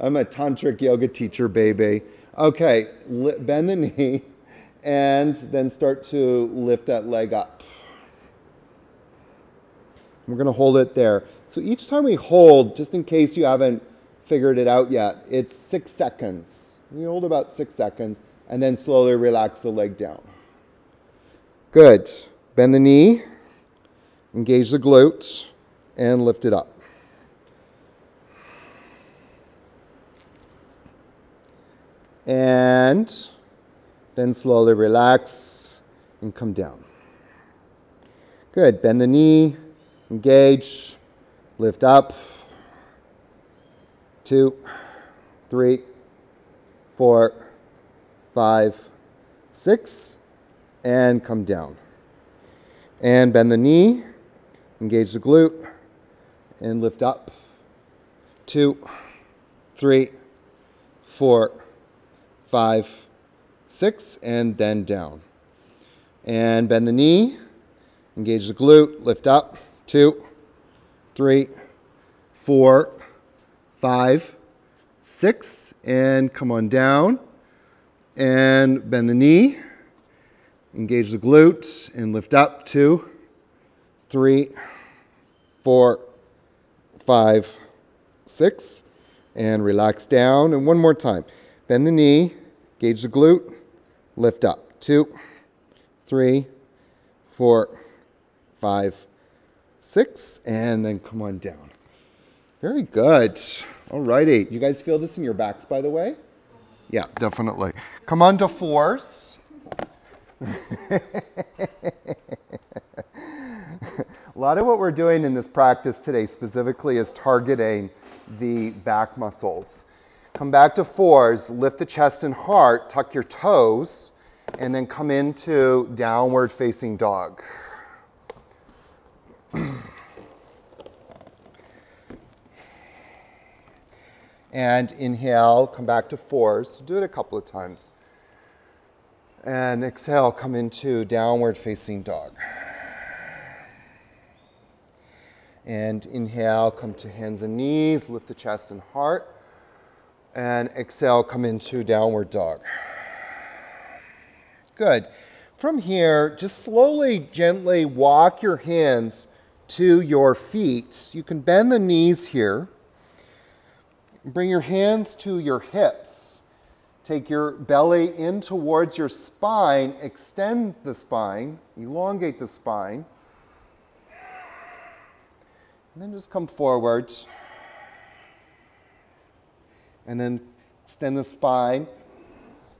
I'm a tantric yoga teacher, baby. Okay, bend the knee, and then start to lift that leg up. We're going to hold it there. So each time we hold, just in case you haven't figured it out yet, it's six seconds. We hold about six seconds, and then slowly relax the leg down. Good. Bend the knee, engage the glutes, and lift it up. And then slowly relax and come down. Good. Bend the knee, engage, lift up, two, three, four, five, six, and come down. And bend the knee, engage the glute, and lift up, two, three, four, five, six, and then down. And bend the knee, engage the glute, lift up, two, three, four, five, six, and come on down. And bend the knee, engage the glutes, and lift up, two, three, four, five, six, and relax down. And one more time. Bend the knee, engage the glute, lift up, two, three, four, five, six, and then come on down. Very good. All righty. You guys feel this in your backs, by the way? Yeah, definitely. Come on to fours. A lot of what we're doing in this practice today specifically is targeting the back muscles. Come back to fours, lift the chest and heart, tuck your toes, and then come into downward facing dog. And inhale, come back to fours. Do it a couple of times. And exhale, come into downward facing dog. And inhale, come to hands and knees, lift the chest and heart. And exhale, come into downward dog. Good. From here, just slowly, gently walk your hands to your feet. You can bend the knees here. Bring your hands to your hips. Take your belly in towards your spine. Extend the spine. Elongate the spine. And then just come forward. And then extend the spine.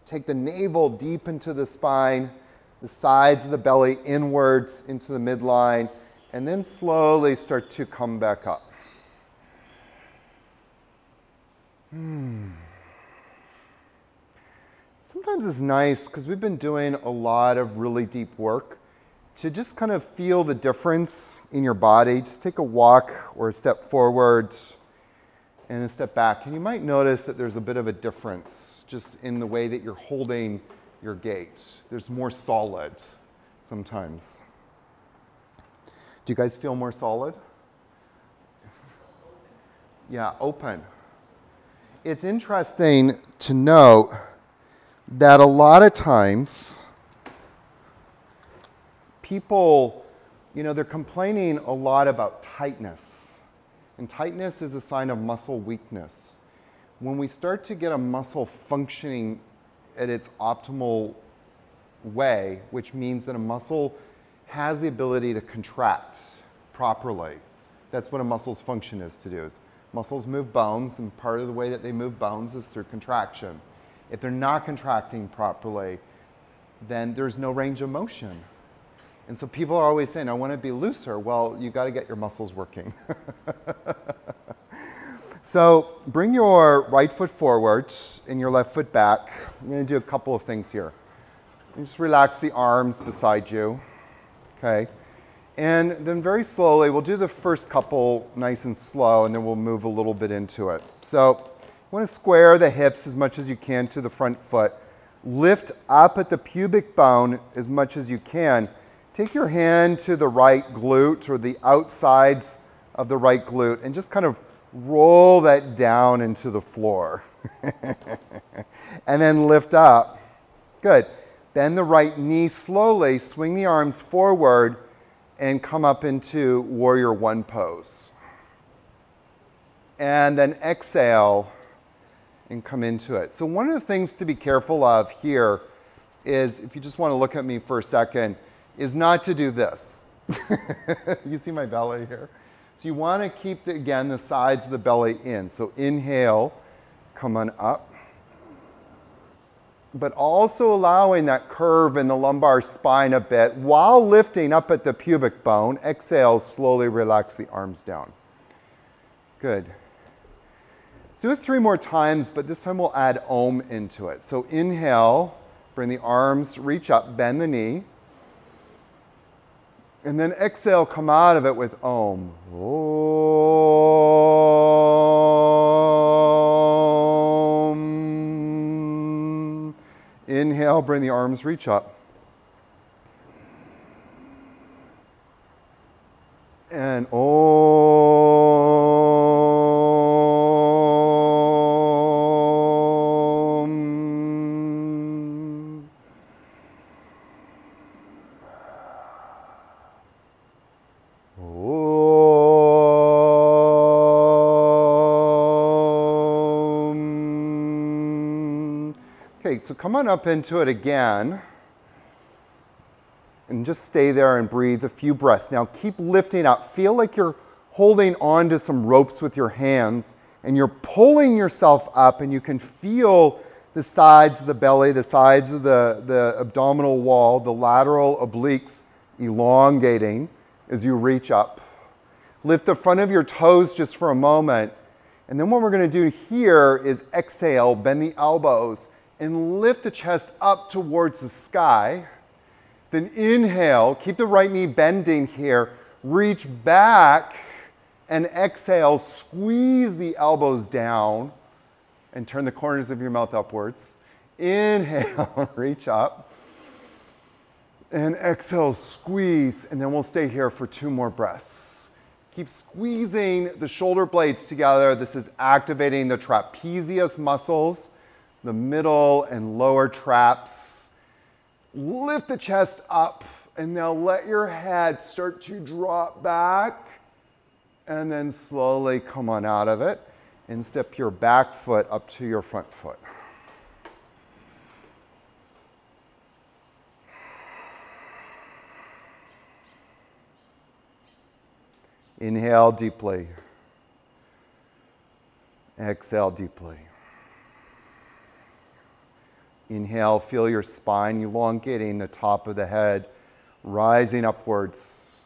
Take the navel deep into the spine. The sides of the belly inwards into the midline. And then slowly start to come back up. Sometimes it's nice, because we've been doing a lot of really deep work, to just kind of feel the difference in your body. Just take a walk or a step forward and a step back. And you might notice that there's a bit of a difference just in the way that you're holding your gait. There's more solid sometimes. Do you guys feel more solid? Yeah, open. It's interesting to note that a lot of times people, you know, they're complaining a lot about tightness. And tightness is a sign of muscle weakness. When we start to get a muscle functioning at its optimal way, which means that a muscle has the ability to contract properly. That's what a muscle's function is to do. Muscles move bones, and part of the way that they move bones is through contraction. If they're not contracting properly, then there's no range of motion. And so people are always saying, I want to be looser. Well, you got to get your muscles working. So bring your right foot forward and your left foot back. I'm going to do a couple of things here. And just relax the arms beside you. Okay. And then very slowly, we'll do the first couple nice and slow, and then we'll move a little bit into it. So you want to square the hips as much as you can to the front foot. Lift up at the pubic bone as much as you can. Take your hand to the right glute or the outsides of the right glute and just kind of roll that down into the floor. And then lift up. Good. Bend the right knee slowly. Swing the arms forward. And come up into Warrior One pose. And then exhale and come into it. So one of the things to be careful of here is, if you just want to look at me for a second, is not to do this. You see my belly here? So you want to keep, the, again, the sides of the belly in. So inhale, come on up. But also allowing that curve in the lumbar spine a bit while lifting up at the pubic bone. Exhale, slowly relax the arms down. Good. Let's do it three more times, but this time we'll add Om into it. So inhale, bring the arms, reach up, bend the knee. And then exhale, come out of it with Om. Om. Inhale, bring the arms, reach up. And Om. Om. Okay, so come on up into it again. And just stay there and breathe a few breaths. Now keep lifting up. Feel like you're holding on to some ropes with your hands and you're pulling yourself up, and you can feel the sides of the belly, the sides of the, the abdominal wall, the lateral obliques elongating as you reach up. Lift the front of your toes just for a moment. And then what we're going to do here is exhale, bend the elbows, and lift the chest up towards the sky. Then inhale, keep the right knee bending here, reach back and exhale, squeeze the elbows down and turn the corners of your mouth upwards. Inhale, reach up. And exhale, squeeze, and then we'll stay here for two more breaths. Keep squeezing the shoulder blades together. This is activating the trapezius muscles, the middle and lower traps. Lift the chest up, and now let your head start to drop back, and then slowly come on out of it, and step your back foot up to your front foot. Inhale deeply. Exhale deeply. Inhale, feel your spine elongating, the top of the head rising upwards.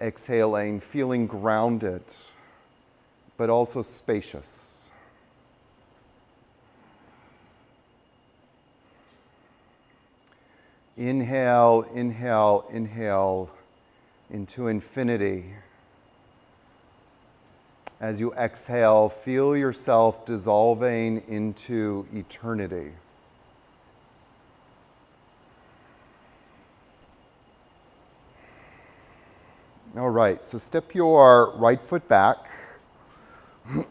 Exhaling, feeling grounded, but also spacious. Inhale, inhale, inhale into infinity. As you exhale, feel yourself dissolving into eternity. All right, so step your right foot back.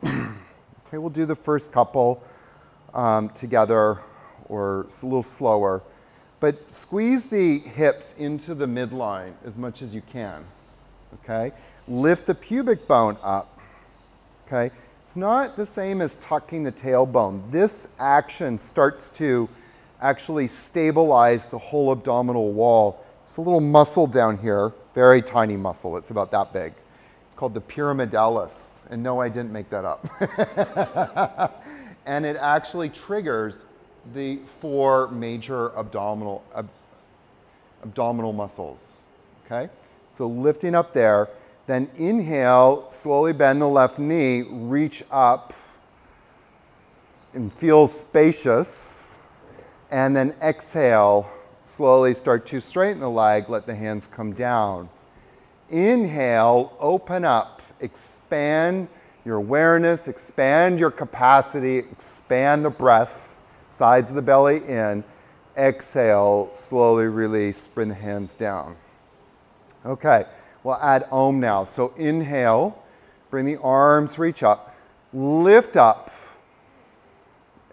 Okay, we'll do the first couple um, together, or a little slower. But squeeze the hips into the midline as much as you can, okay? Lift the pubic bone up. Okay. It's not the same as tucking the tailbone. This action starts to actually stabilize the whole abdominal wall. It's a little muscle down here, very tiny muscle. It's about that big. It's called the pyramidalis. And no, I didn't make that up. And it actually triggers the four major abdominal, ab abdominal muscles. Okay? So lifting up there. Then inhale, slowly bend the left knee, reach up and feel spacious. And then exhale, slowly start to straighten the leg, let the hands come down. Inhale, open up, expand your awareness, expand your capacity, expand the breath, sides of the belly in. Exhale, slowly release, bring the hands down. Okay. We'll add Om now. So inhale, bring the arms, reach up, lift up,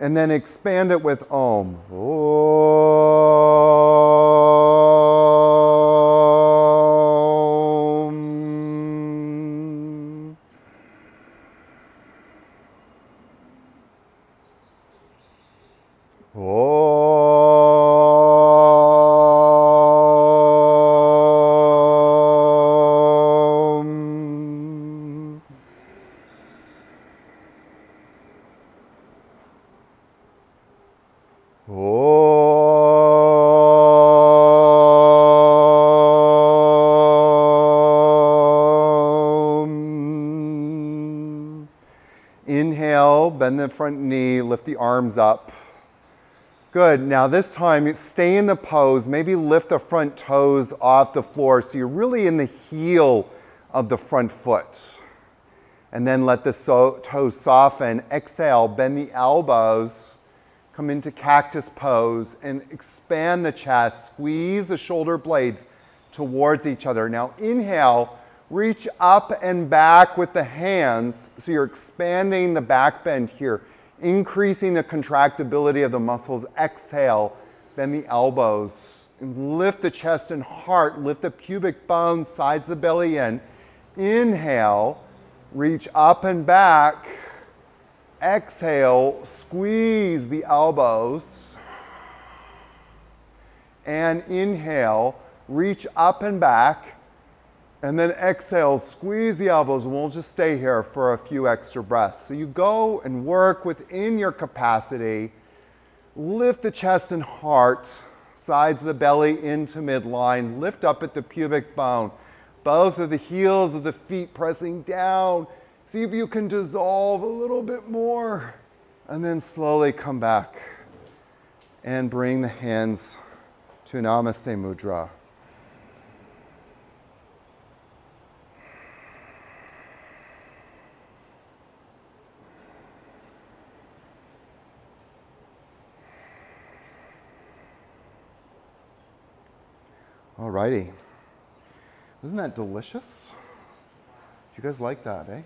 and then expand it with Om. Om. Om. The front knee, lift the arms up. Good. Now this time, stay in the pose. Maybe lift the front toes off the floor so you're really in the heel of the front foot. And then let the so toes soften. Exhale, bend the elbows, come into cactus pose, and expand the chest. Squeeze the shoulder blades towards each other. Now inhale, reach up and back with the hands, so you're expanding the back bend here, increasing the contractibility of the muscles. Exhale, bend the elbows, and lift the chest and heart, lift the pubic bone, sides of the belly in. Inhale, reach up and back. Exhale, squeeze the elbows. And inhale, reach up and back. And then exhale, squeeze the elbows, and we'll just stay here for a few extra breaths. So you go and work within your capacity. Lift the chest and heart, sides of the belly into midline. Lift up at the pubic bone. Both of the heels of the feet pressing down. See if you can dissolve a little bit more. And then slowly come back. And bring the hands to Namaste Mudra. Alrighty. Isn't that delicious? You guys like that, eh?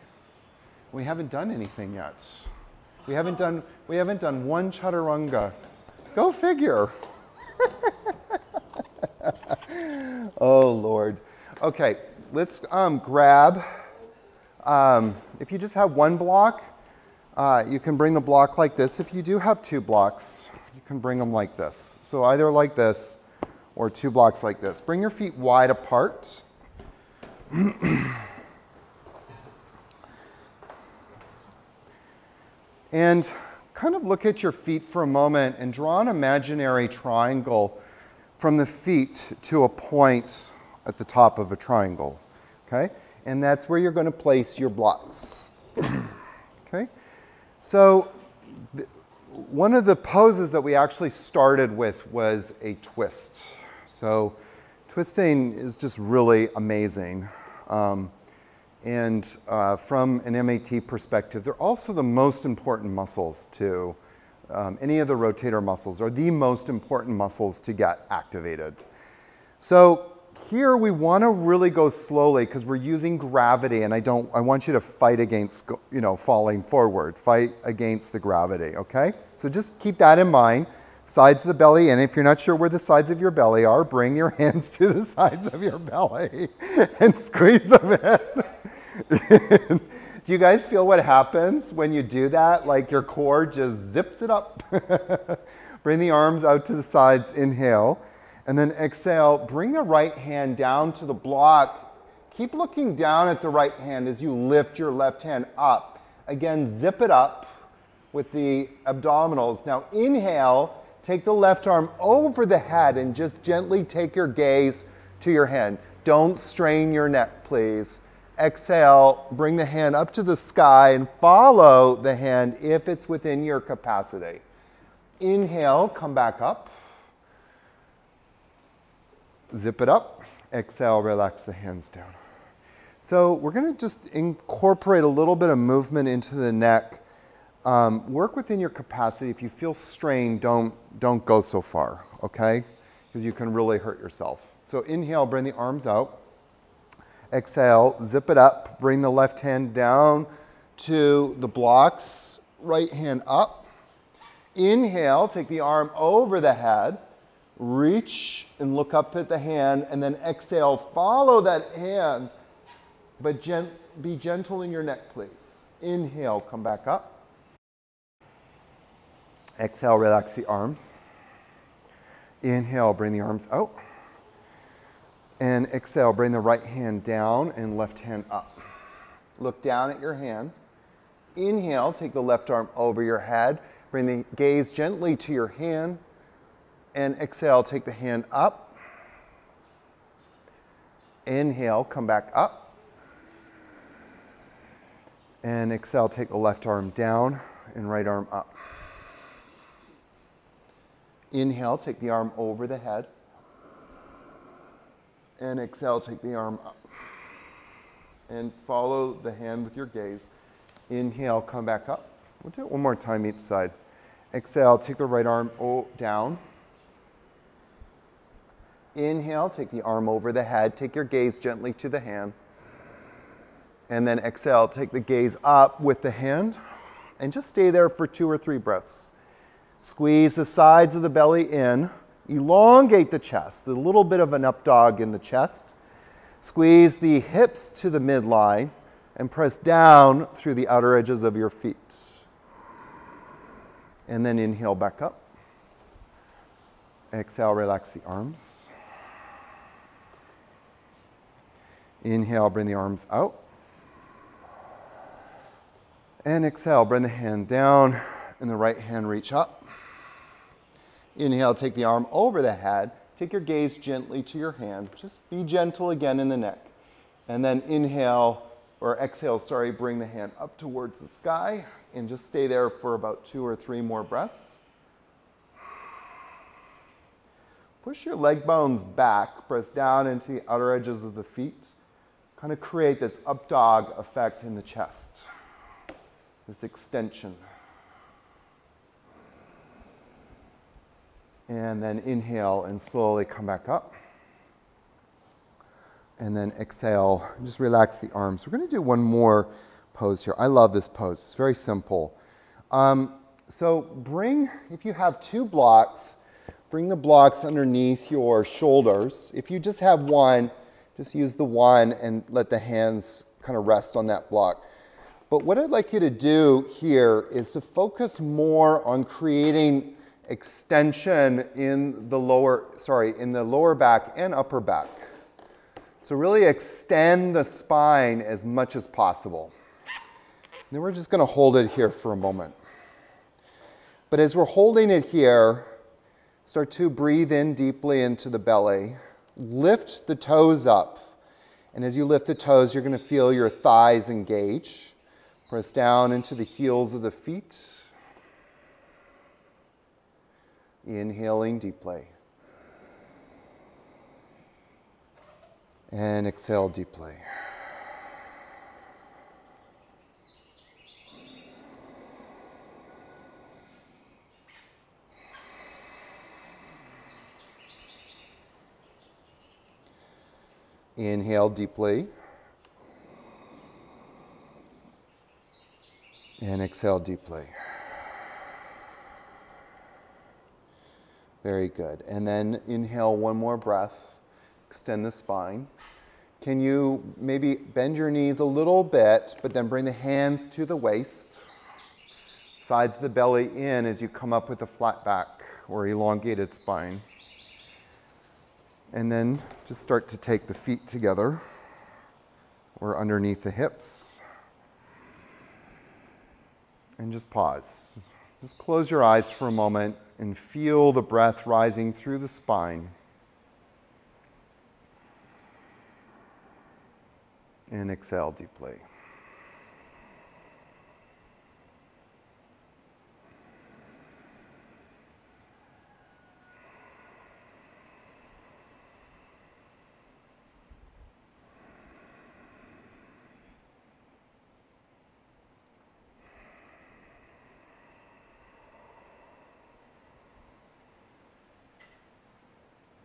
We haven't done anything yet. We haven't done, we haven't done one chaturanga. Go figure. Oh, Lord. Okay, let's um, grab, um, if you just have one block, uh, you can bring the block like this. If you do have two blocks, you can bring them like this. So either like this or two blocks like this. Bring your feet wide apart. And kind of look at your feet for a moment and draw an imaginary triangle from the feet to a point at the top of a triangle, okay? And that's where you're going to place your blocks, okay? So th- one of the poses that we actually started with was a twist. So twisting is just really amazing. Um, And uh, from an M A T perspective, they're also the most important muscles too. Um, any of the rotator muscles are the most important muscles to get activated. So here we want to really go slowly because we're using gravity, and I don't. I want you to fight against, you know, falling forward. Fight against the gravity. Okay. So just keep that in mind. Sides of the belly, and if you're not sure where the sides of your belly are, bring your hands to the sides of your belly and squeeze them in. Do you guys feel what happens when you do that? Like your core just zips it up. Bring the arms out to the sides, inhale, and then exhale. Bring the right hand down to the block. Keep looking down at the right hand as you lift your left hand up. Again, zip it up with the abdominals. Now inhale. Take the left arm over the head and just gently take your gaze to your hand. Don't strain your neck, please. Exhale, bring the hand up to the sky and follow the hand if it's within your capacity. Inhale, come back up. Zip it up. Exhale, relax the hands down. So we're gonna just incorporate a little bit of movement into the neck. Um, work within your capacity. If you feel strained, don't, don't go so far, okay? Because you can really hurt yourself. So inhale, bring the arms out. Exhale, zip it up. Bring the left hand down to the blocks, right hand up. Inhale, take the arm over the head. Reach and look up at the hand, and then exhale, follow that hand, but gen- be gentle in your neck, please. Inhale, come back up. Exhale, relax the arms. Inhale, bring the arms out. And exhale, bring the right hand down and left hand up. Look down at your hand. Inhale, take the left arm over your head. Bring the gaze gently to your hand. And exhale, take the hand up. Inhale, come back up. And exhale, take the left arm down and right arm up. Inhale, take the arm over the head. And exhale, take the arm up. And follow the hand with your gaze. Inhale, come back up. We'll do it one more time each side. Exhale, take the right arm down. Inhale, take the arm over the head. Take your gaze gently to the hand. And then exhale, take the gaze up with the hand. And just stay there for two or three breaths. Squeeze the sides of the belly in. Elongate the chest, a little bit of an up dog in the chest. Squeeze the hips to the midline and press down through the outer edges of your feet. And then inhale back up. Exhale, relax the arms. Inhale, bring the arms out. And exhale, bring the hand down and the right hand reach up. Inhale, take the arm over the head. Take your gaze gently to your hand. Just be gentle again in the neck. And then inhale, or exhale, sorry, bring the hand up towards the sky and just stay there for about two or three more breaths. Push your leg bones back, press down into the outer edges of the feet. Kind of create this up dog effect in the chest, this extension. And then inhale and slowly come back up. and then exhale. Just relax the arms. We're going to do one more pose here. I love this pose. It's very simple. Um, so bring, if you have two blocks, bring the blocks underneath your shoulders. If you just have one, just use the one and let the hands kind of rest on that block. But what I'd like you to do here is to focus more on creating extension in the lower, sorry, in the lower back and upper back. So really extend the spine as much as possible. And then we're just going to hold it here for a moment. But as we're holding it here, start to breathe in deeply into the belly. Lift the toes up. And as you lift the toes, you're going to feel your thighs engage. Press down into the heels of the feet. Inhaling deeply. And exhale deeply. Inhale deeply. And exhale deeply. Very good. And then inhale one more breath. Extend the spine. Can you maybe bend your knees a little bit, but then bring the hands to the waist, sides of the belly in as you come up with a flat back or elongated spine. And then just start to take the feet together or underneath the hips. And just pause. Just close your eyes for a moment and feel the breath rising through the spine. And exhale deeply.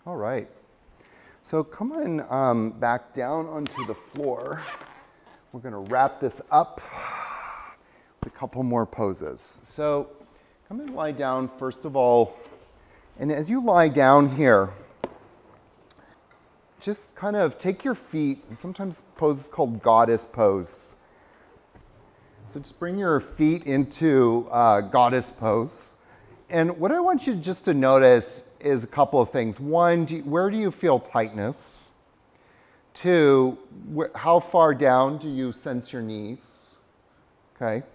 All right, so come on um, back down onto the floor. We're going to wrap this up with a couple more poses. So come and lie down first of all. And as you lie down here, just kind of take your feet, and sometimes the pose is called goddess pose. So just bring your feet into uh, goddess pose. And what I want you just to notice is a couple of things. One, do you, where do you feel tightness? Two, wh how far down do you sense your knees? Okay.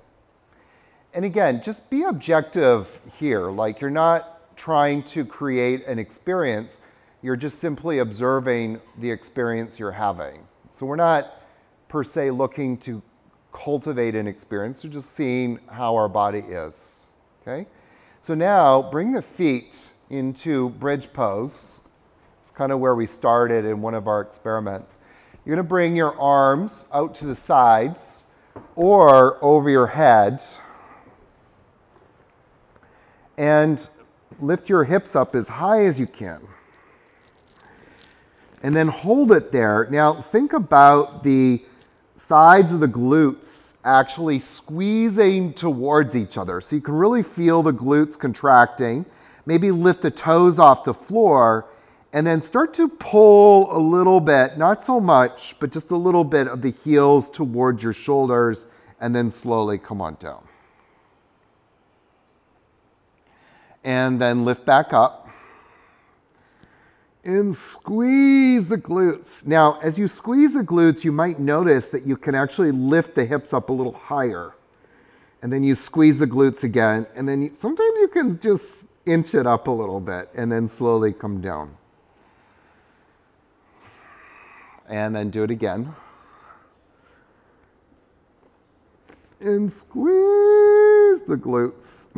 And again, just be objective here. Like you're not trying to create an experience. You're just simply observing the experience you're having. So we're not per se looking to cultivate an experience. We're just seeing how our body is. Okay. So now bring the feet into bridge pose. It's kind of where we started in one of our experiments. You're going to bring your arms out to the sides or over your head and lift your hips up as high as you can. And then hold it there. Now think about the sides of the glutes actually squeezing towards each other. So you can really feel the glutes contracting. Maybe lift the toes off the floor and then start to pull a little bit, not so much, but just a little bit of the heels towards your shoulders and then slowly come on down. And then lift back up and squeeze the glutes. Now, as you squeeze the glutes, you might notice that you can actually lift the hips up a little higher. And then you squeeze the glutes again. And then you, sometimes you can just inch it up a little bit and then slowly come down. And then do it again. And squeeze the glutes.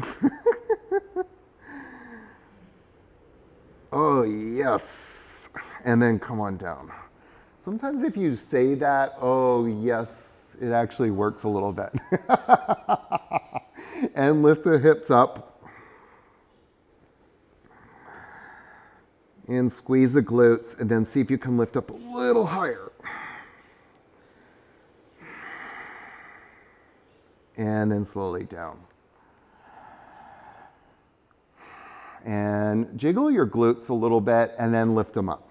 Oh, yes. And then come on down. Sometimes if you say that, oh, yes, it actually works a little bit. And lift the hips up. And squeeze the glutes and then see if you can lift up a little higher. and then slowly down. And jiggle your glutes a little bit and then lift them up.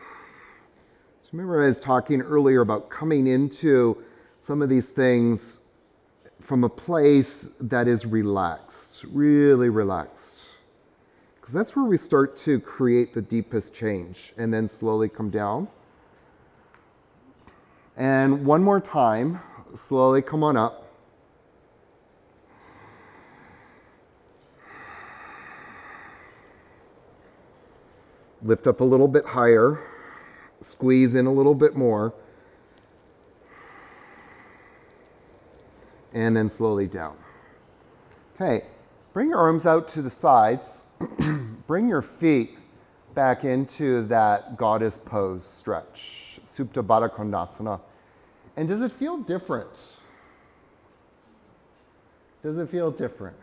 So remember I was talking earlier about coming into some of these things from a place that is relaxed, really relaxed. Because that's where we start to create the deepest change and then slowly come down. And one more time, slowly come on up. Lift up a little bit higher, squeeze in a little bit more, and then slowly down. Okay, bring your arms out to the sides, bring your feet back into that goddess pose stretch, Supta Baddha Konasana. And does it feel different? Does it feel different?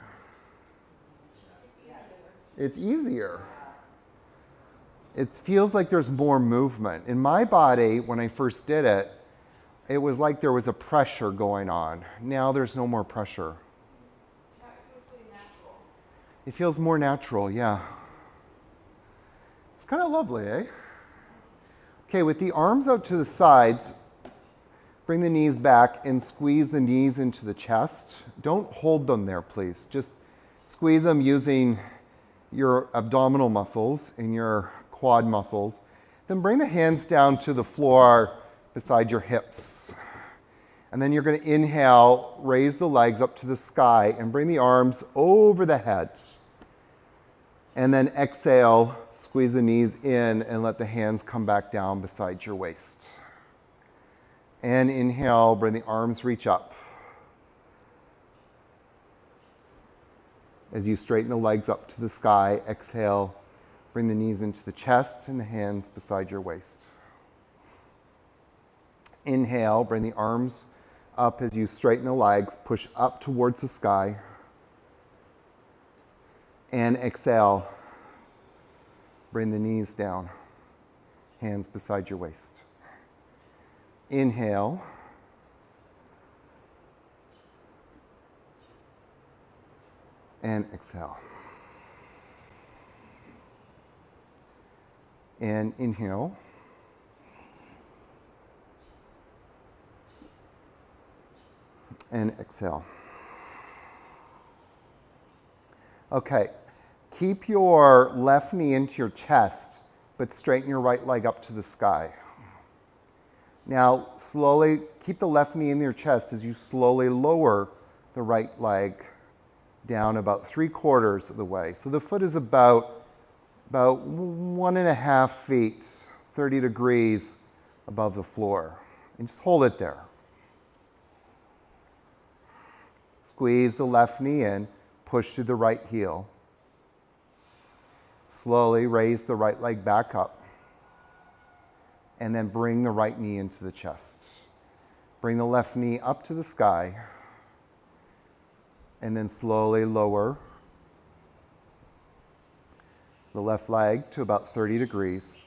It's easier. It feels like there's more movement. In my body, when I first did it, it was like there was a pressure going on. Now there's no more pressure. It feels really natural. It feels more natural, yeah. It's kind of lovely, eh? Okay, with the arms out to the sides, bring the knees back and squeeze the knees into the chest. Don't hold them there, please. Just squeeze them using your abdominal muscles and your quad muscles. Then bring the hands down to the floor beside your hips. And then you're going to inhale, raise the legs up to the sky and bring the arms over the head. And then exhale, squeeze the knees in and let the hands come back down beside your waist. And inhale, bring the arms reach up. As you straighten the legs up to the sky, exhale, bring the knees into the chest and the hands beside your waist. Inhale, bring the arms up as you straighten the legs, push up towards the sky. And exhale, bring the knees down, hands beside your waist. Inhale. And exhale. And inhale. And exhale. Okay, keep your left knee into your chest, but straighten your right leg up to the sky. Now, slowly keep the left knee in your chest as you slowly lower the right leg down about three quarters of the way. So the foot is about about one and a half feet, thirty degrees above the floor. And just hold it there. Squeeze the left knee in, push through the right heel. Slowly raise the right leg back up. And then bring the right knee into the chest. Bring the left knee up to the sky. And then slowly lower the left leg to about thirty degrees.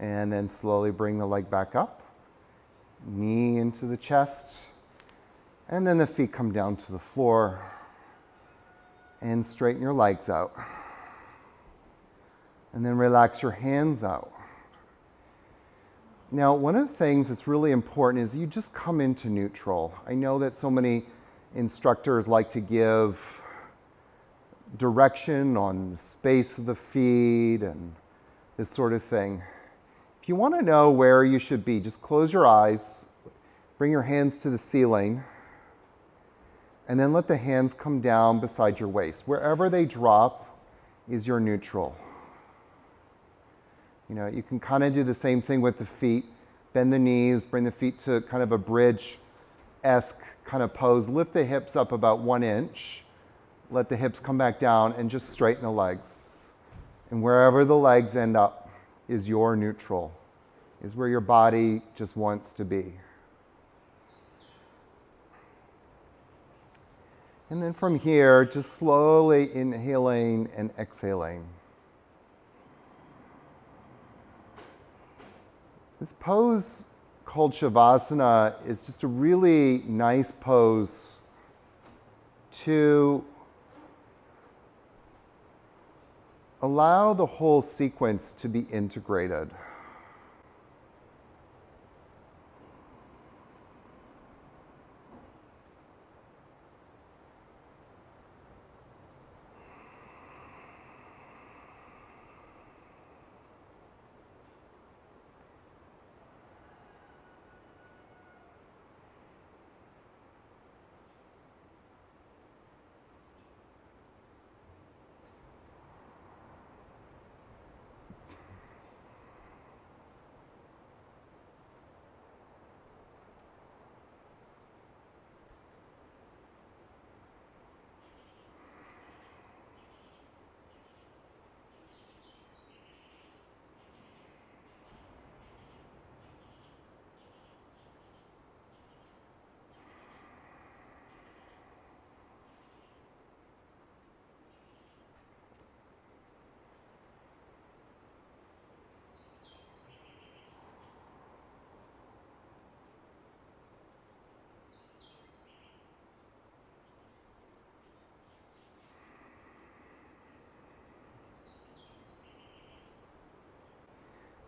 And then slowly bring the leg back up, knee into the chest, and then the feet come down to the floor and straighten your legs out. And then relax your hands out. Now, one of the things that's really important is you just come into neutral. I know that so many instructors like to give direction on the space of the feet and this sort of thing. If you want to know where you should be, just close your eyes, bring your hands to the ceiling, and then let the hands come down beside your waist. Wherever they drop is your neutral. You know, you can kind of do the same thing with the feet. Bend the knees, bring the feet to kind of a bridge-esque kind of pose. Lift the hips up about one inch. Let the hips come back down and just straighten the legs. And wherever the legs end up is your neutral, is where your body just wants to be. And then from here, just slowly inhaling and exhaling. This pose called Shavasana is just a really nice pose to allow the whole sequence to be integrated.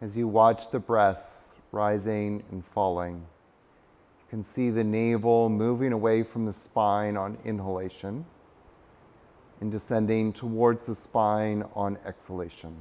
As you watch the breath rising and falling, you can see the navel moving away from the spine on inhalation and descending towards the spine on exhalation.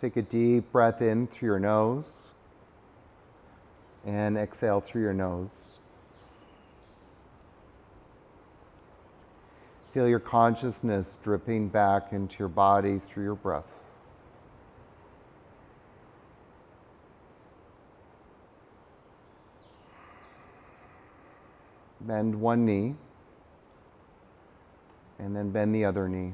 Take a deep breath in through your nose and exhale through your nose. Feel your consciousness dripping back into your body through your breath. Bend one knee, and then bend the other knee.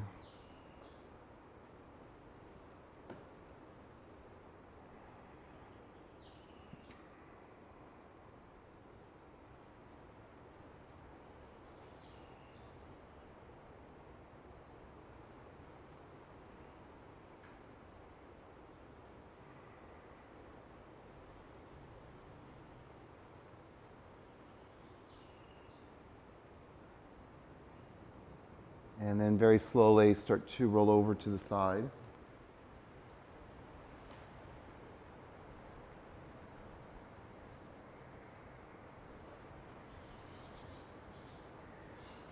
And then very slowly start to roll over to the side.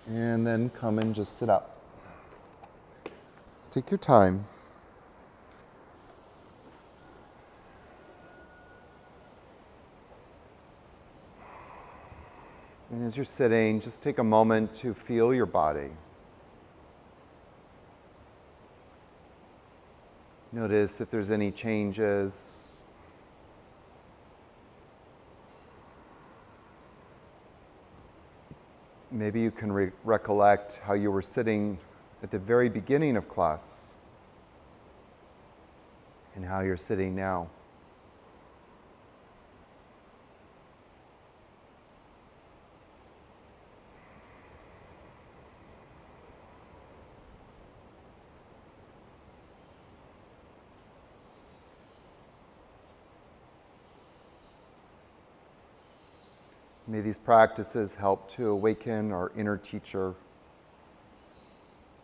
And then come and just sit up. Take your time. And as you're sitting, just take a moment to feel your body. Notice if there's any changes. Maybe you can re- recollect how you were sitting at the very beginning of class and how you're sitting now. May these practices help to awaken our inner teacher,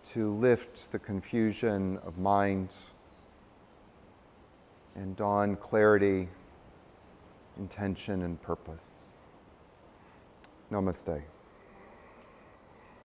to lift the confusion of mind and dawn clarity, intention, and purpose. Namaste.